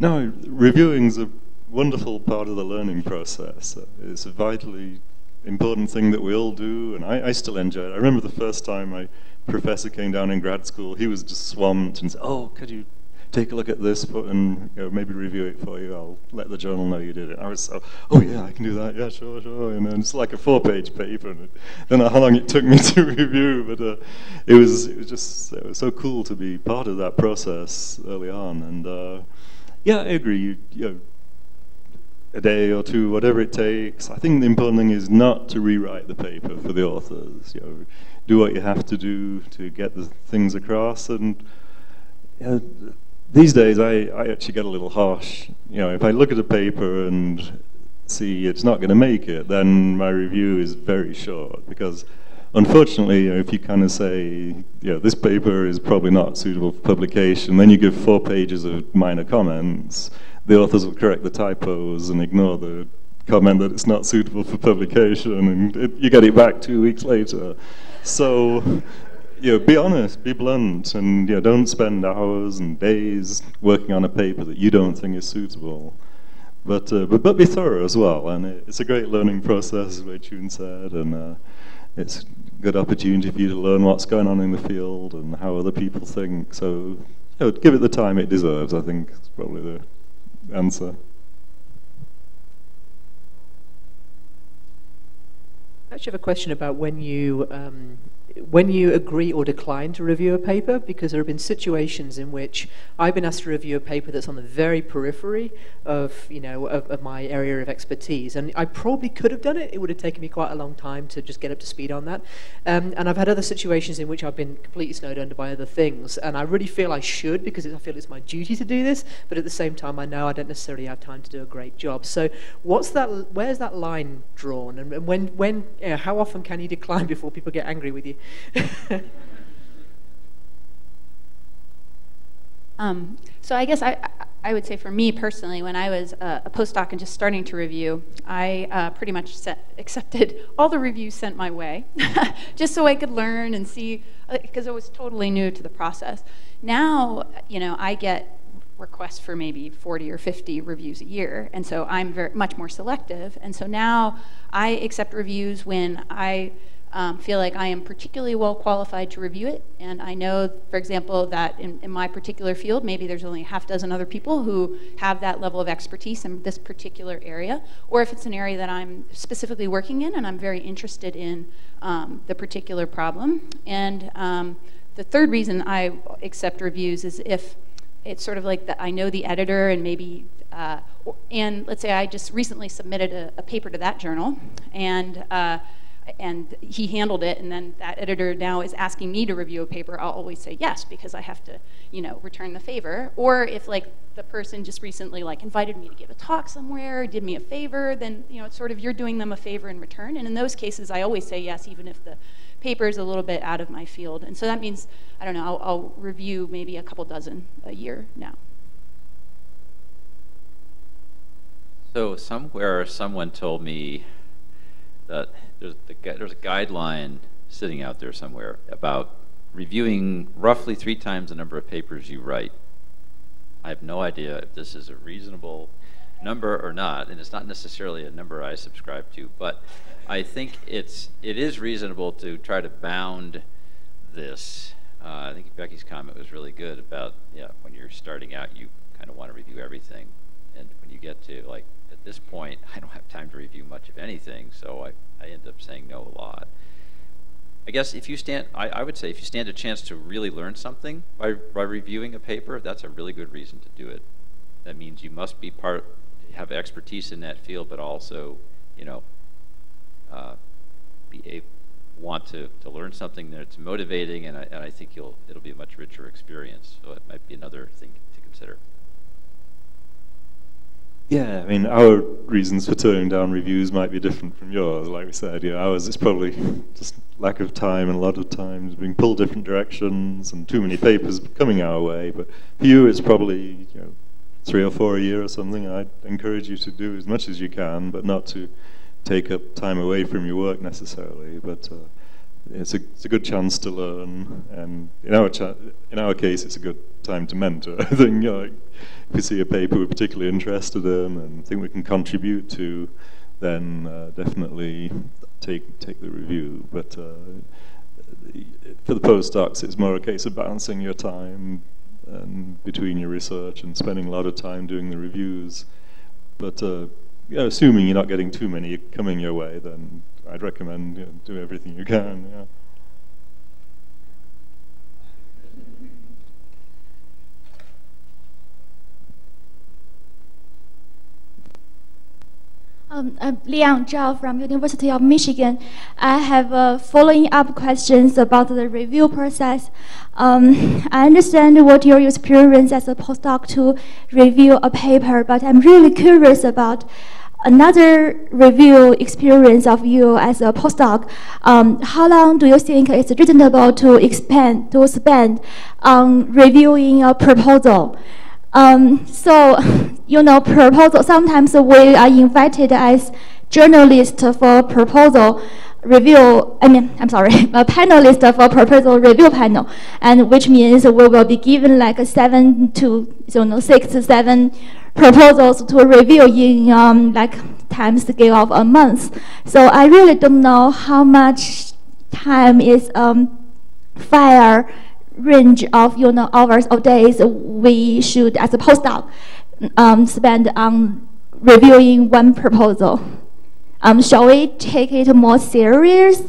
No, reviewing's a wonderful part of the learning process. It's a vitally important thing that we all do, and I still enjoy it. I remember the first time my professor came down in grad school, he was just swamped and said, "Oh, could you take a look at this and maybe review it for you? I'll let the journal know you did it." I was so, "Oh yeah, I can do that, yeah, sure, sure." And then it's like a 4-page paper, and I don't know how long it took me to review, but it was so cool to be part of that process early on. And yeah, I agree, you know, a day or two, whatever it takes. I think the important thing is not to rewrite the paper for the authors. You know, do what you have to do to get the things across. And you know, these days, I actually get a little harsh. You know, if I look at a paper and see it's not going to make it, then my review is very short, because unfortunately, you know, if you kind of say, you know, this paper is probably not suitable for publication, then you give 4 pages of minor comments. The authors will correct the typos and ignore the comment that it's not suitable for publication, and you get it back 2 weeks later. So, you know, be honest, be blunt, and you know, don't spend hours and days working on a paper that you don't think is suitable. But be thorough as well, and it's a great learning process, as Wei-Ching said, and it's a good opportunity for you to learn what's going on in the field and how other people think. So, you know, give it the time it deserves, I think, is probably the answer. I actually have a question about when you agree or decline to review a paper, because there have been situations in which I've been asked to review a paper that's on the very periphery of, you know, of my area of expertise, and I probably could have done it. It would have taken me quite a long time to just get up to speed on that. And I've had other situations in which I've been completely snowed under by other things, and I really feel I should, because I feel it's my duty to do this, but at the same time I know I don't necessarily have time to do a great job. So what's that, where's that line drawn, and when you know, how often can you decline before people get angry with you? So I guess I would say for me personally, when I was a postdoc and just starting to review, I pretty much accepted all the reviews sent my way, just so I could learn and see, because I was totally new to the process. Now, you know, I get requests for maybe 40 or 50 reviews a year, and so I'm much more selective. And so now I accept reviews when I feel like I am particularly well qualified to review it. And I know, for example, that in my particular field, maybe there's only a half-dozen other people who have that level of expertise in this particular area. Or if it's an area that I'm specifically working in and I'm very interested in the particular problem. And the third reason I accept reviews is if it's sort of like that I know the editor, and maybe and let's say I just recently submitted a paper to that journal, and he handled it, and then that editor now is asking me to review a paper, I'll always say yes, because I have to, you know, return the favor. Or if like the person just recently like invited me to give a talk somewhere, did me a favor, then, you know, it's sort of you're doing them a favor in return. And in those cases, I always say yes, even if the paper is a little bit out of my field. And so that means, I don't know, I'll review maybe a couple dozen a year now. So somewhere someone told me that there's a guideline sitting out there somewhere about reviewing roughly 3 times the number of papers you write. I have no idea if this is a reasonable number or not, and it's not necessarily a number I subscribe to, but I think it is reasonable to try to bound this. I think Becky's comment was really good about, yeah, when you're starting out, you kind of want to review everything, and when you get to, like, at this point, I don't have time to review much of anything, so I end up saying no a lot. I guess if you stand, I would say if you stand a chance to really learn something by reviewing a paper, that's a really good reason to do it. That means you must be have expertise in that field, but also, you know, want to learn something that's motivating, and I think it'll be a much richer experience. So it might be another thing to consider. Yeah, I mean, our reasons for turning down reviews might be different from yours, like we said. You know, ours is probably just lack of time, and a lot of times being pulled different directions and too many papers coming our way. But for you, it's probably, you know, 3 or 4 a year or something. I'd encourage you to do as much as you can, but not to take up time away from your work necessarily. But it's a good chance to learn, and in our case, it's a good time to mentor. I think, you know, like, if we see a paper we're particularly interested in and think we can contribute to, then definitely take the review. But for the postdocs, it's more a case of balancing your time and between your research and spending a lot of time doing the reviews. But you know, assuming you're not getting too many coming your way, then I'd recommend, you know, do everything you can. Yeah. I'm Liang Zhao from University of Michigan. I have following up questions about the review process. I understand what your experience as a postdoc to review a paper, but I'm really curious about another review experience of you as a postdoc. How long do you think it's reasonable to spend on reviewing a proposal? So, you know, proposal, sometimes we are invited as journalists for proposal review, a panelist for proposal review panel, and which means we will be given like 6 to 7 proposals to review in like time scale of a month. So I really don't know how much time is fair range of, you know, hours or days we should, as a postdoc, spend on reviewing one proposal. Shall we take it more serious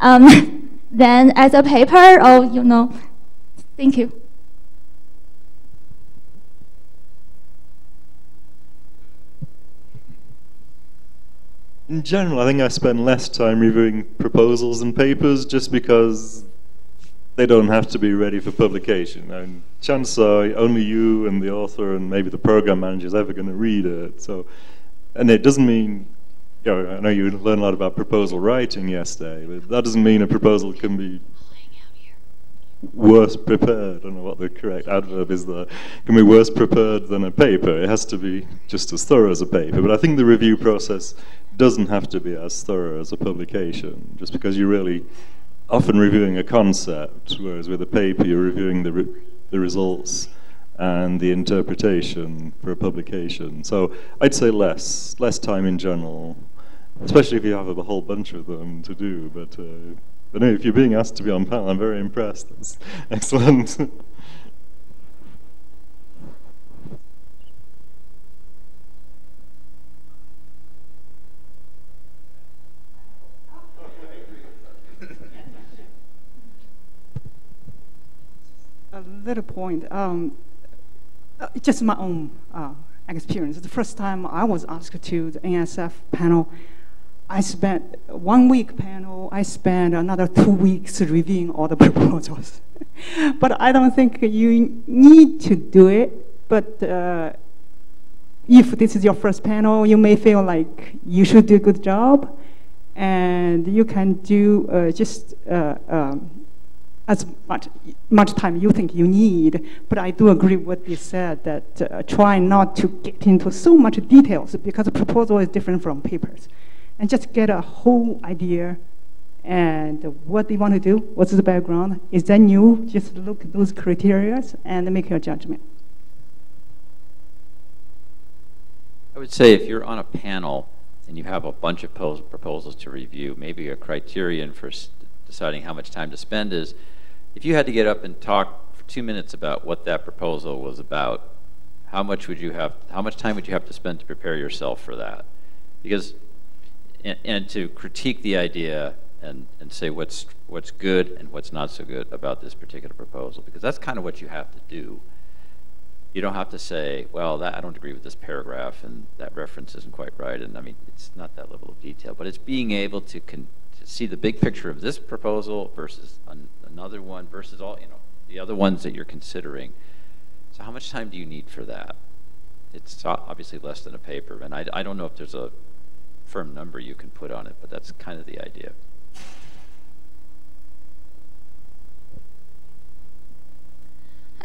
than as a paper, or, you know? Thank you. In general, I think I spend less time reviewing proposals than papers, just because they don't have to be ready for publication. I mean, chances are only you and the author and maybe the program manager is ever going to read it. So, and it doesn't mean, you know, I know you learned a lot about proposal writing yesterday, but that doesn't mean a proposal can be worse prepared. I don't know what the correct adverb is there. It can be worse prepared than a paper. It has to be just as thorough as a paper. But I think the review process doesn't have to be as thorough as a publication, just because you really often reviewing a concept, whereas with a paper you're reviewing the results and the interpretation for a publication. So I'd say less time in general, especially if you have a whole bunch of them to do. But anyway, if you're being asked to be on panel, I'm very impressed. That's excellent. Little point, just my own experience. The first time I was asked to the NSF panel, I spent 1 week panel, I spent another 2 weeks reviewing all the proposals. But I don't think you need to do it, but if this is your first panel, you may feel like you should do a good job, and you can do as much time you think you need. But I do agree with what you said, that try not to get into so much details, because the proposal is different from papers. And just get a whole idea and what they want to do, what's the background. Is that new? Just look at those criteria and make your judgment. I would say if you're on a panel and you have a bunch of proposals to review, maybe a criterion for deciding how much time to spend is, if you had to get up and talk for 2 minutes about what that proposal was about, how much time would you have to spend to prepare yourself for that? Because, and to critique the idea and say what's good and what's not so good about this particular proposal, because that's kind of what you have to do. You don't have to say, well, that, I don't agree with this paragraph, and that reference isn't quite right, and I mean, it's not that level of detail, but it's being able to see the big picture of this proposal versus another one versus all, you know, the other ones that you're considering. So how much time do you need for that? It's obviously less than a paper, and I don't know if there's a firm number you can put on it, but that's kind of the idea.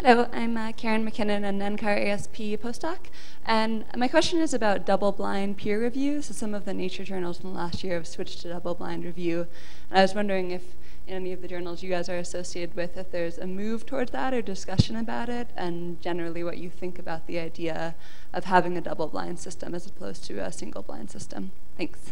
Hello, I'm Karen McKinnon, an NCAR ASP postdoc, and my question is about double-blind peer review. So some of the Nature journals in the last year have switched to double-blind review, and I was wondering if in any of the journals you guys are associated with, if there's a move towards that or discussion about it, and generally what you think about the idea of having a double-blind system as opposed to a single-blind system. Thanks.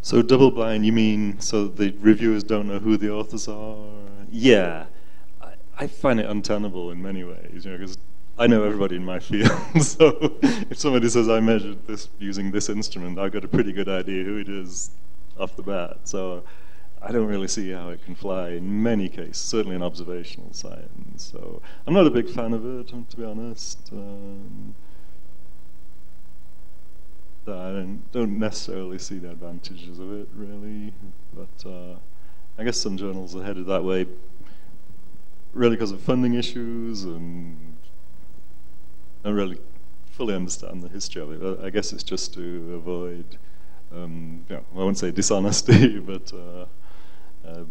So double blind, you mean so the reviewers don't know who the authors are? Yeah. I find it untenable in many ways, you know, because I know everybody in my field. So if somebody says I measured this using this instrument, I've got a pretty good idea who it is off the bat. So I don't really see how it can fly in many cases, certainly in observational science. So I'm not a big fan of it, to be honest. I don't necessarily see the advantages of it, really, but I guess some journals are headed that way really because of funding issues, and I don't really fully understand the history of it, but I guess it's just to avoid, you know, I won't say dishonesty, but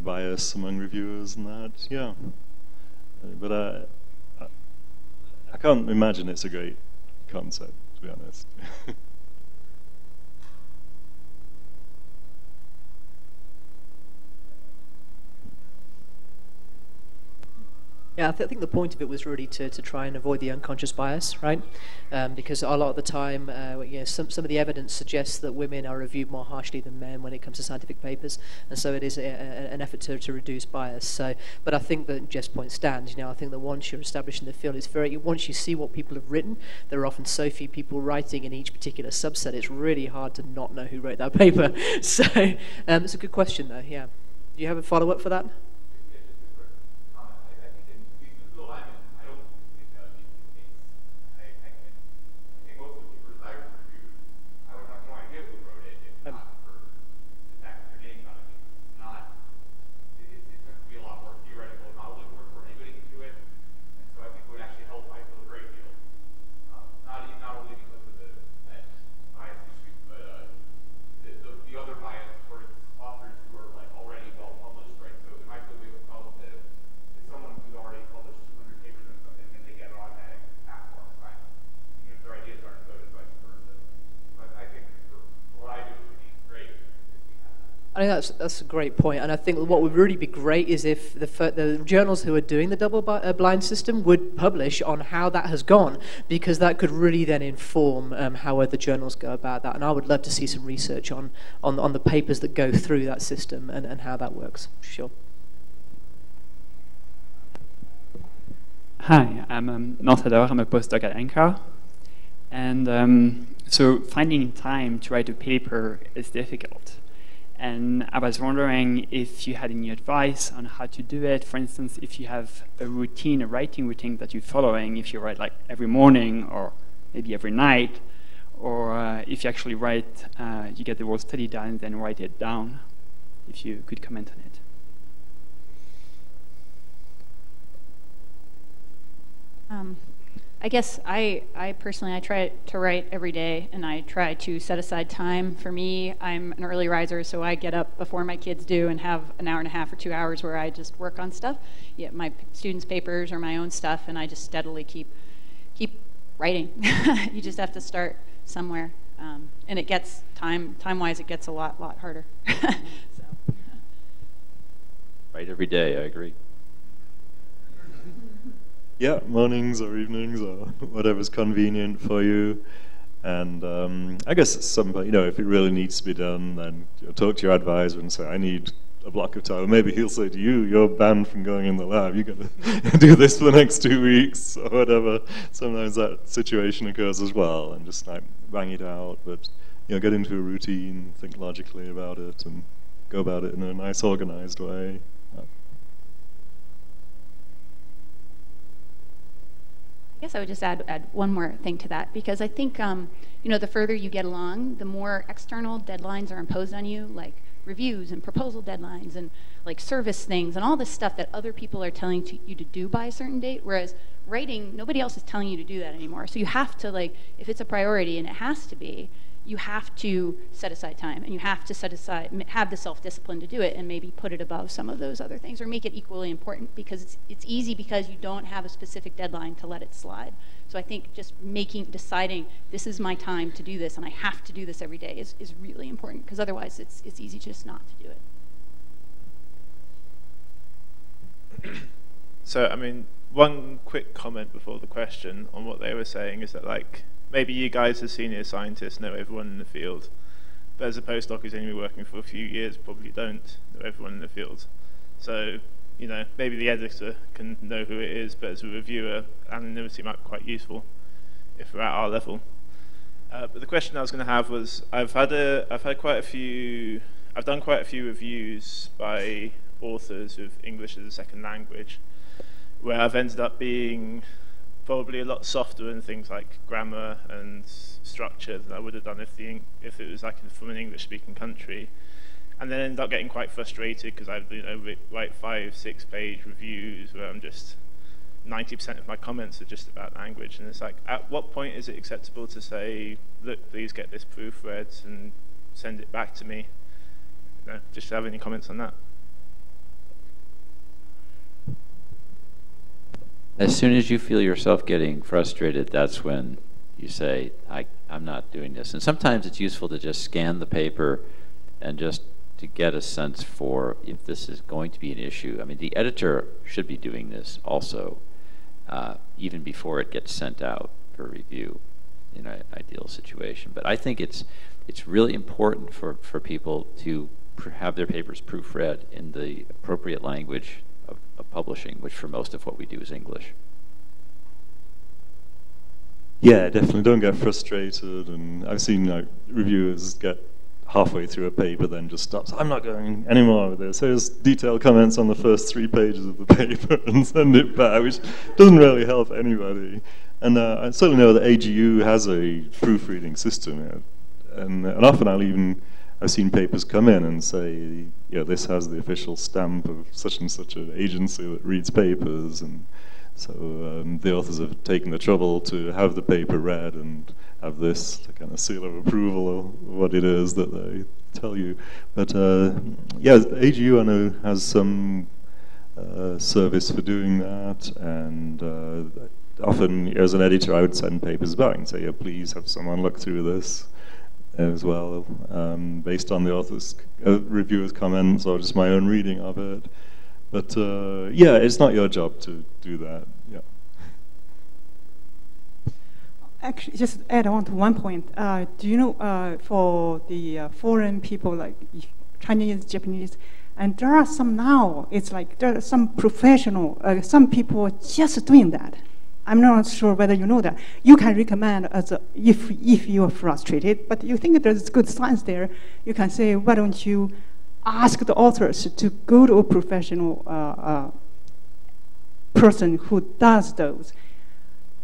bias among reviewers and that, yeah. But I can't imagine it's a great concept, to be honest. Yeah, I think the point of it was really to try and avoid the unconscious bias, right? Because a lot of the time, you know, some of the evidence suggests that women are reviewed more harshly than men when it comes to scientific papers, and so it is an effort to reduce bias. So, but I think that Jeff's point stands. You know, I think that once you're established in the field, it's very, once you see what people have written, there are often so few people writing in each particular subset. It's really hard to not know who wrote that paper. So, it's a good question, though. Yeah, do you have a follow-up for that? I think that's a great point, and I think what would really be great is if the journals who are doing the double-blind system would publish on how that has gone, because that could really then inform how other journals go about that. And I would love to see some research on the papers that go through that system and how that works. Sure. Hi, I'm Nantador. I'm a postdoc at NCAR, and so finding time to write a paper is difficult. And I was wondering if you had any advice on how to do it. For instance, if you have a writing routine that you're following, if you write like every morning or maybe every night, or if you actually write, you get the whole study done and then write it down, if you could comment on it. I guess I personally, I try to write every day, and I try to set aside time. For me, I'm an early riser, so I get up before my kids do and have an hour and a half or 2 hours where I just work on stuff, yeah, my students' papers or my own stuff, and I just steadily keep writing. You just have to start somewhere, and it gets time-wise, it gets a lot harder. So. Right every day, I agree. Yeah, mornings or evenings or whatever's convenient for you. And I guess some, you know, if it really needs to be done, then talk to your advisor and say, I need a block of time. Maybe he'll say to you, you're banned from going in the lab. You've got to do this for the next 2 weeks or whatever. Sometimes that situation occurs as well, and just like bang it out. But, you know, get into a routine, think logically about it, and go about it in a nice, organized way. I guess I would just add one more thing to that, because I think you know, the further you get along, the more external deadlines are imposed on you, like reviews and proposal deadlines and like service things and all this stuff that other people are telling you to do by a certain date. Whereas writing, nobody else is telling you to do that anymore. So you have to, like, if it's a priority, and it has to be, you have to set aside time, and you have to set aside, have the self-discipline to do it, and maybe put it above some of those other things, or make it equally important, because it's easy because you don't have a specific deadline to let it slide. So I think just deciding this is my time to do this, and I have to do this every day is really important, because otherwise it's easy just not to do it. So, I mean, one quick comment before the question on what they were saying is that, like, maybe you guys as senior scientists know everyone in the field, but as a postdoc who's only been working for a few years probably don't know everyone in the field. So, you know, maybe the editor can know who it is, but as a reviewer, anonymity might be quite useful if we're at our level. But the question I was going to have was, I've done quite a few reviews by authors of English as a second language, where I've ended up being probably a lot softer in things like grammar and structure than I would have done if it was like from an English-speaking country, and then end up getting quite frustrated because I, you know, write 5-6-page reviews where I'm just 90% of my comments are just about language, and it's like, at what point is it acceptable to say, look, please get this proofread and send it back to me? You know, just have any comments on that? As soon as you feel yourself getting frustrated, that's when you say, I'm not doing this. And sometimes it's useful to just scan the paper and just to get a sense for if this is going to be an issue. I mean, the editor should be doing this also, even before it gets sent out for review in an ideal situation. But I think it's really important for people to have their papers proofread in the appropriate language of publishing, which for most of what we do is English. Yeah, definitely don't get frustrated. And I've seen, like, reviewers get halfway through a paper, then just stops. I'm not going anymore with this. Here's detailed comments on the first 3 pages of the paper and send it back, which doesn't really help anybody. And I certainly know that AGU has a proofreading system, and often I've seen papers come in and say, you know, this has the official stamp of such and such an agency that reads papers, and so the authors have taken the trouble to have the paper read and have this kind of seal of approval of what it is that they tell you. But yeah, AGU I know has some service for doing that, and often as an editor I would send papers back and say, yeah, please have someone look through this as well, based on the author's reviewer's comments or just my own reading of it. But yeah, it's not your job to do that. Yeah. Actually, just add on to one point. Do you know for the foreign people, like Chinese, Japanese, and there are some now. It's like there are some professional, some people just doing that. I'm not sure whether you know that. You can recommend as a, if you are frustrated, but you think there's good science there, you can say, why don't you ask the authors to go to a professional person who does those.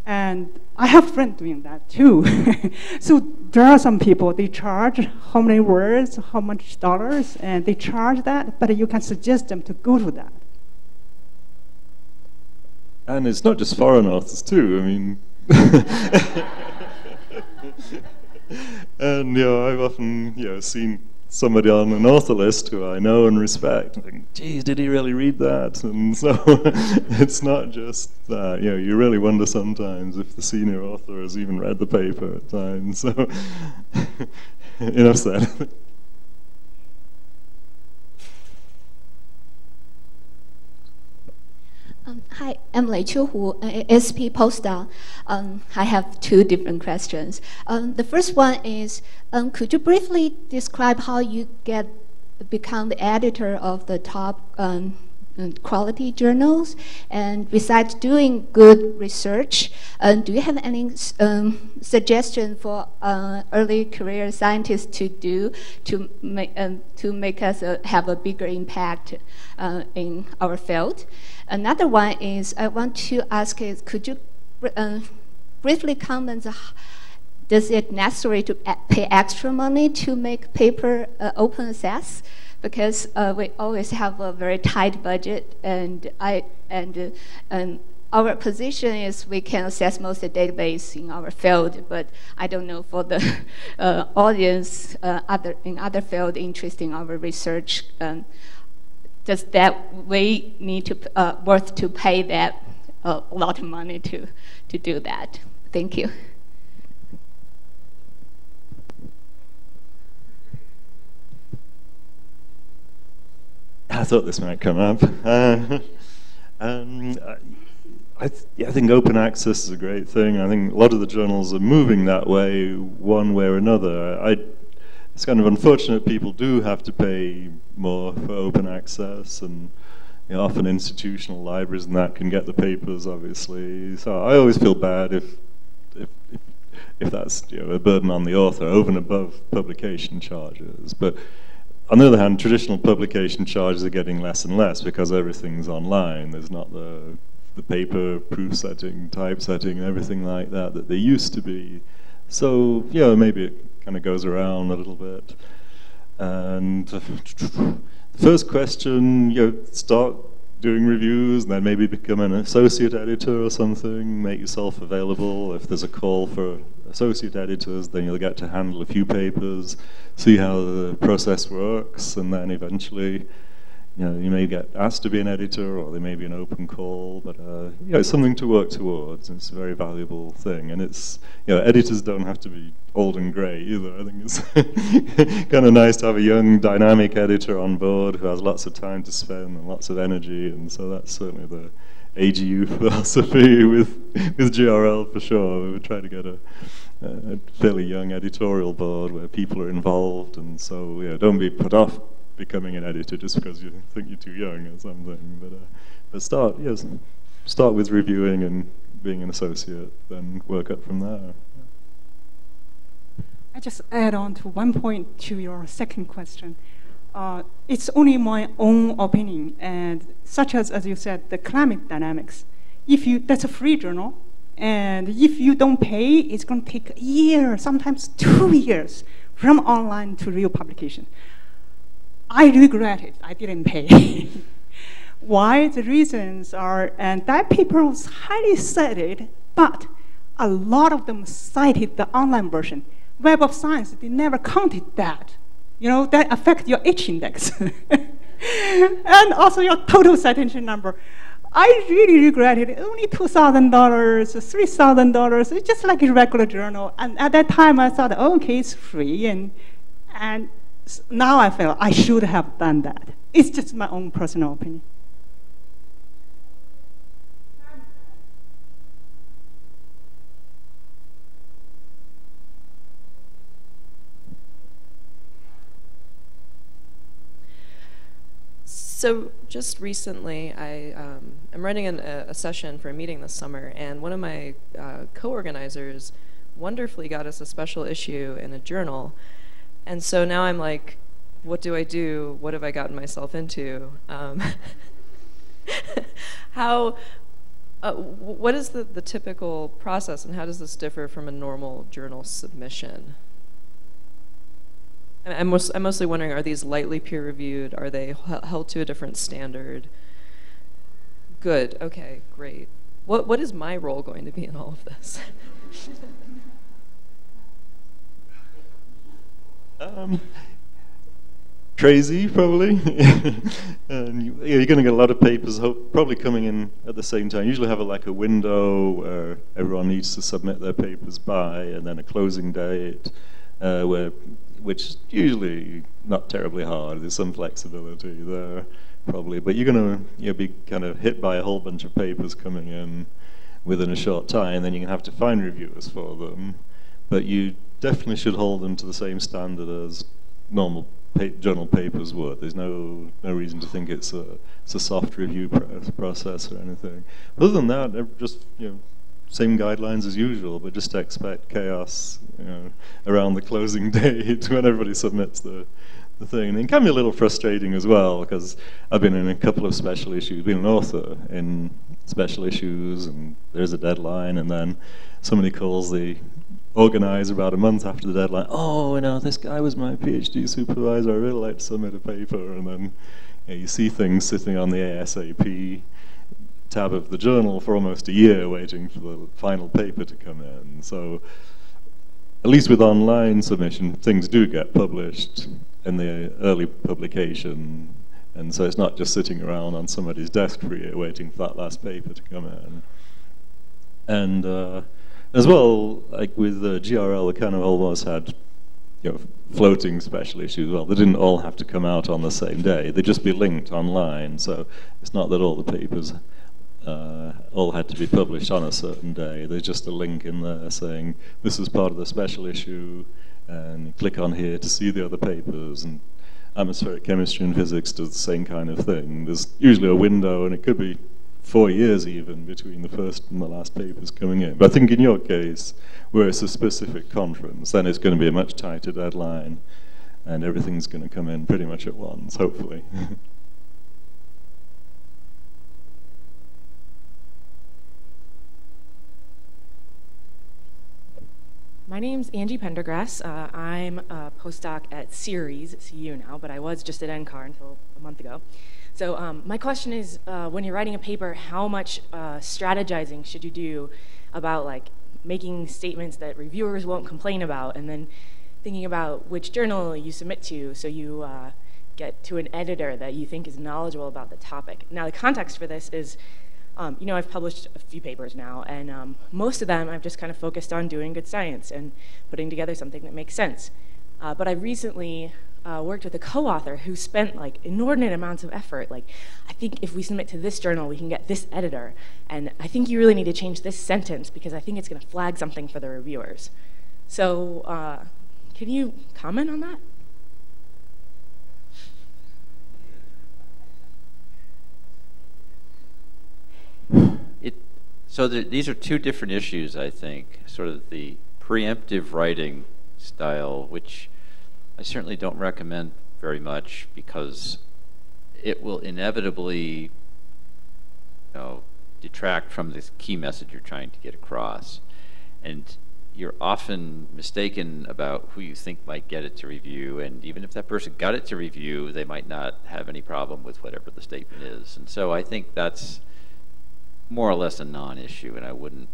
And I have friends doing that too. So there are some people, they charge how many words, how much dollars, and they charge that, but you can suggest them to go to that. And it's not just foreign authors, too. I mean, and you know, I've often, you know, seen somebody on an author list who I know and respect, and think, "Geez, did he really read that?" And so it's not just that. You know, you really wonder sometimes if the senior author has even read the paper at times. So enough said. Hi, I'm Lei Chu Hu, an ASP postdoc. I have two different questions. The first one is, could you briefly describe how you become the editor of the top quality journals? And besides doing good research, do you have any suggestion for early career scientists to do to make us have a bigger impact in our field? Another one is, I want to ask is, could you briefly comment on does it necessary to pay extra money to make paper open access? Because we always have a very tight budget, and our position is we can access most of the database in our field, but I don't know for the audience in other field interested in our research, does that we need to worth to pay that a lot of money to do that? Thank you. I thought this might come up. I think open access is a great thing. I think a lot of the journals are moving that way, one way or another. It's kind of unfortunate people do have to pay more for open access, and you know, often institutional libraries and that can get the papers, obviously. So I always feel bad if that's, you know, a burden on the author over and above publication charges. But on the other hand, traditional publication charges are getting less and less because everything's online. There's not the paper proof setting, typesetting, and everything like that that there used to be. So yeah, maybe it kind of goes around a little bit. And the first question, you know, start doing reviews and then maybe become an associate editor or something. Make yourself available. If there's a call for associate editors, then you'll get to handle a few papers, see how the process works, and then eventually, you know, you may get asked to be an editor, or there may be an open call. But you know, it's something to work towards. It's a very valuable thing, and it's, you know, editors don't have to be old and grey either. I think it's kind of nice to have a young, dynamic editor on board who has lots of time to spend and lots of energy, and so that's certainly the AGU philosophy with GRL for sure. We would try to get a fairly young editorial board where people are involved, and so yeah, don't be put off becoming an editor just because you think you're too young or something. But start, yes, start with reviewing and being an associate, then work up from there. I just add on to one point to your second question. It's only my own opinion, and such as you said, the climate dynamics. That's a free journal, and if you don't pay, it's going to take a year, sometimes 2 years, from online to real publication. I regret it. I didn't pay. Why? The reasons are, and that paper was highly cited, but a lot of them cited the online version. Web of Science, they never counted that. You know, that affects your H index. And also your total citation number. I really regret it. Only $2,000, $3,000. It's just like a regular journal. And at that time, I thought, oh, okay, it's free. And now I feel I should have done that. It's just my own personal opinion. So just recently, I am running a session for a meeting this summer, and one of my co-organizers wonderfully got us a special issue in a journal. And so now I'm like, what do I do? What have I gotten myself into? What is the typical process, and how does this differ from a normal journal submission? I'm mostly wondering, are these lightly peer-reviewed? Are they held to a different standard? Good, okay, great. What is my role going to be in all of this? Crazy, probably. And you're going to get a lot of papers probably coming in at the same time. You usually have a window where everyone needs to submit their papers by, and then a closing date, which is usually not terribly hard. There's some flexibility there. probably, but you're going to be kind of hit by a whole bunch of papers coming in within a short time, and then you're going to have to find reviewers for them. But you definitely should hold them to the same standard as normal journal papers would. There's no reason to think it's a soft review process or anything. Other than that, just same guidelines as usual, but just expect chaos around the closing date when everybody submits the thing. And it can be a little frustrating as well, because I've been in a couple of special issues, been an author in special issues, and there's a deadline, and then somebody calls the organizer about a month after the deadline, oh, this guy was my PhD supervisor, I really like to submit a paper, and then you see things sitting on the ASAP tab of the journal for almost a year waiting for the final paper to come in. So at least with online submission, things do get published in the early publication, and so it's not just sitting around on somebody's desk for a year waiting for that last paper to come in. And as well, like with the GRL, we kind of almost had floating special issues. Well, they didn't all have to come out on the same day. They'd just be linked online, so it's not that all the papers all had to be published on a certain day. There's just a link in there saying, this is part of the special issue, and you click on here to see the other papers. And atmospheric chemistry and physics does the same kind of thing. There's usually a window, and it could be 4 years even between the first and the last papers coming in. But I think in your case, where it's a specific conference, then it's going to be a much tighter deadline, and everything's going to come in pretty much at once, hopefully. My name's Angie Pendergrass. I'm a postdoc at Ceres, CU now, but I was just at NCAR until a month ago. So my question is, when you're writing a paper, how much strategizing should you do about making statements that reviewers won't complain about, and then thinking about which journal you submit to so you get to an editor that you think is knowledgeable about the topic? Now, the context for this is, I've published a few papers now, and most of them I've just kind of focused on doing good science and putting together something that makes sense. But I recently worked with a co-author who spent inordinate amounts of effort. I think if we submit to this journal, we can get this editor. And I think you really need to change this sentence because I think it's going to flag something for the reviewers. So can you comment on that? So these are two different issues, I think. Sort of the preemptive writing style, which I certainly don't recommend very much because it will inevitably detract from this key message you're trying to get across. And you're often mistaken about who you think might get it to review, and even if that person got it to review, they might not have any problem with whatever the statement is. And so I think that's more or less a non-issue, and I wouldn't,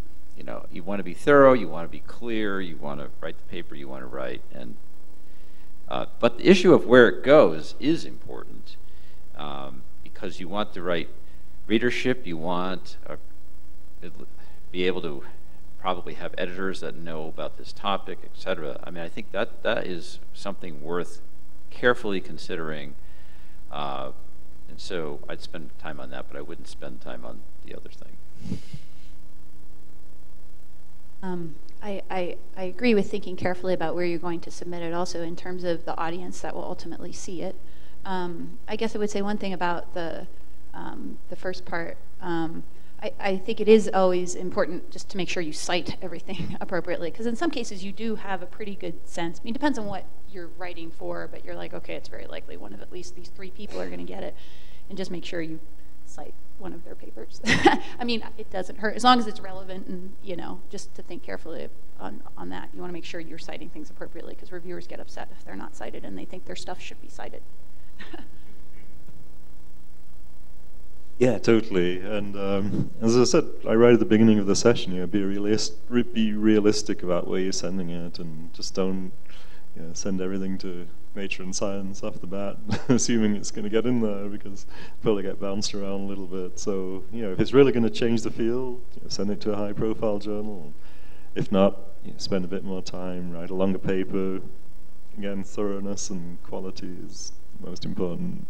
you want to be thorough, you want to be clear, you want to write the paper you want to write, and but the issue of where it goes is important because you want the right readership, you want to be able to probably have editors that know about this topic, etc. I mean, I think that is something worth carefully considering, and so I'd spend time on that, but I wouldn't spend time on the other thing. I agree with thinking carefully about where you're going to submit it also in terms of the audience that will ultimately see it. I guess I would say one thing about the first part. I think it is always important just to make sure you cite everything appropriately, because in some cases you do have a pretty good sense. I mean, it depends on what you're writing for, but you're like, okay, it's very likely one of at least these three people are going to get it, and just make sure you cite one of their papers. I mean, it doesn't hurt as long as it's relevant, and just to think carefully on that. You want to make sure you're citing things appropriately because reviewers get upset if they're not cited and they think their stuff should be cited. Yeah, totally. And as I said right at the beginning of the session, be realistic about where you're sending it, and just don't send everything to Nature and Science off the bat, assuming it's going to get in there, because it'll probably get bounced around a little bit. So, if it's really going to change the field, send it to a high-profile journal. If not, spend a bit more time, write a longer paper. Again, thoroughness and quality is most important.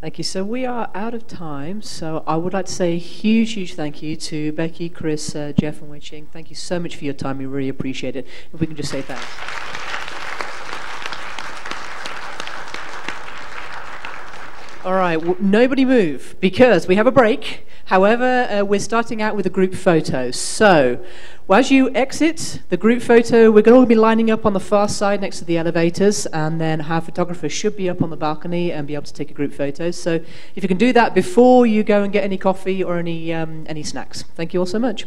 Thank you. So we are out of time. So I would like to say a huge, huge thank you to Becky, Chris, Jeff, and Wei-Ching. Thank you so much for your time. We really appreciate it. If we can just say thanks. All right, well, nobody move, because we have a break. However, we're starting out with a group photo. So, well, as you exit the group photo, we're going to all be lining up on the far side next to the elevators, and then our photographer should be up on the balcony and be able to take a group photo. So if you can do that before you go and get any coffee or any snacks. Thank you all so much.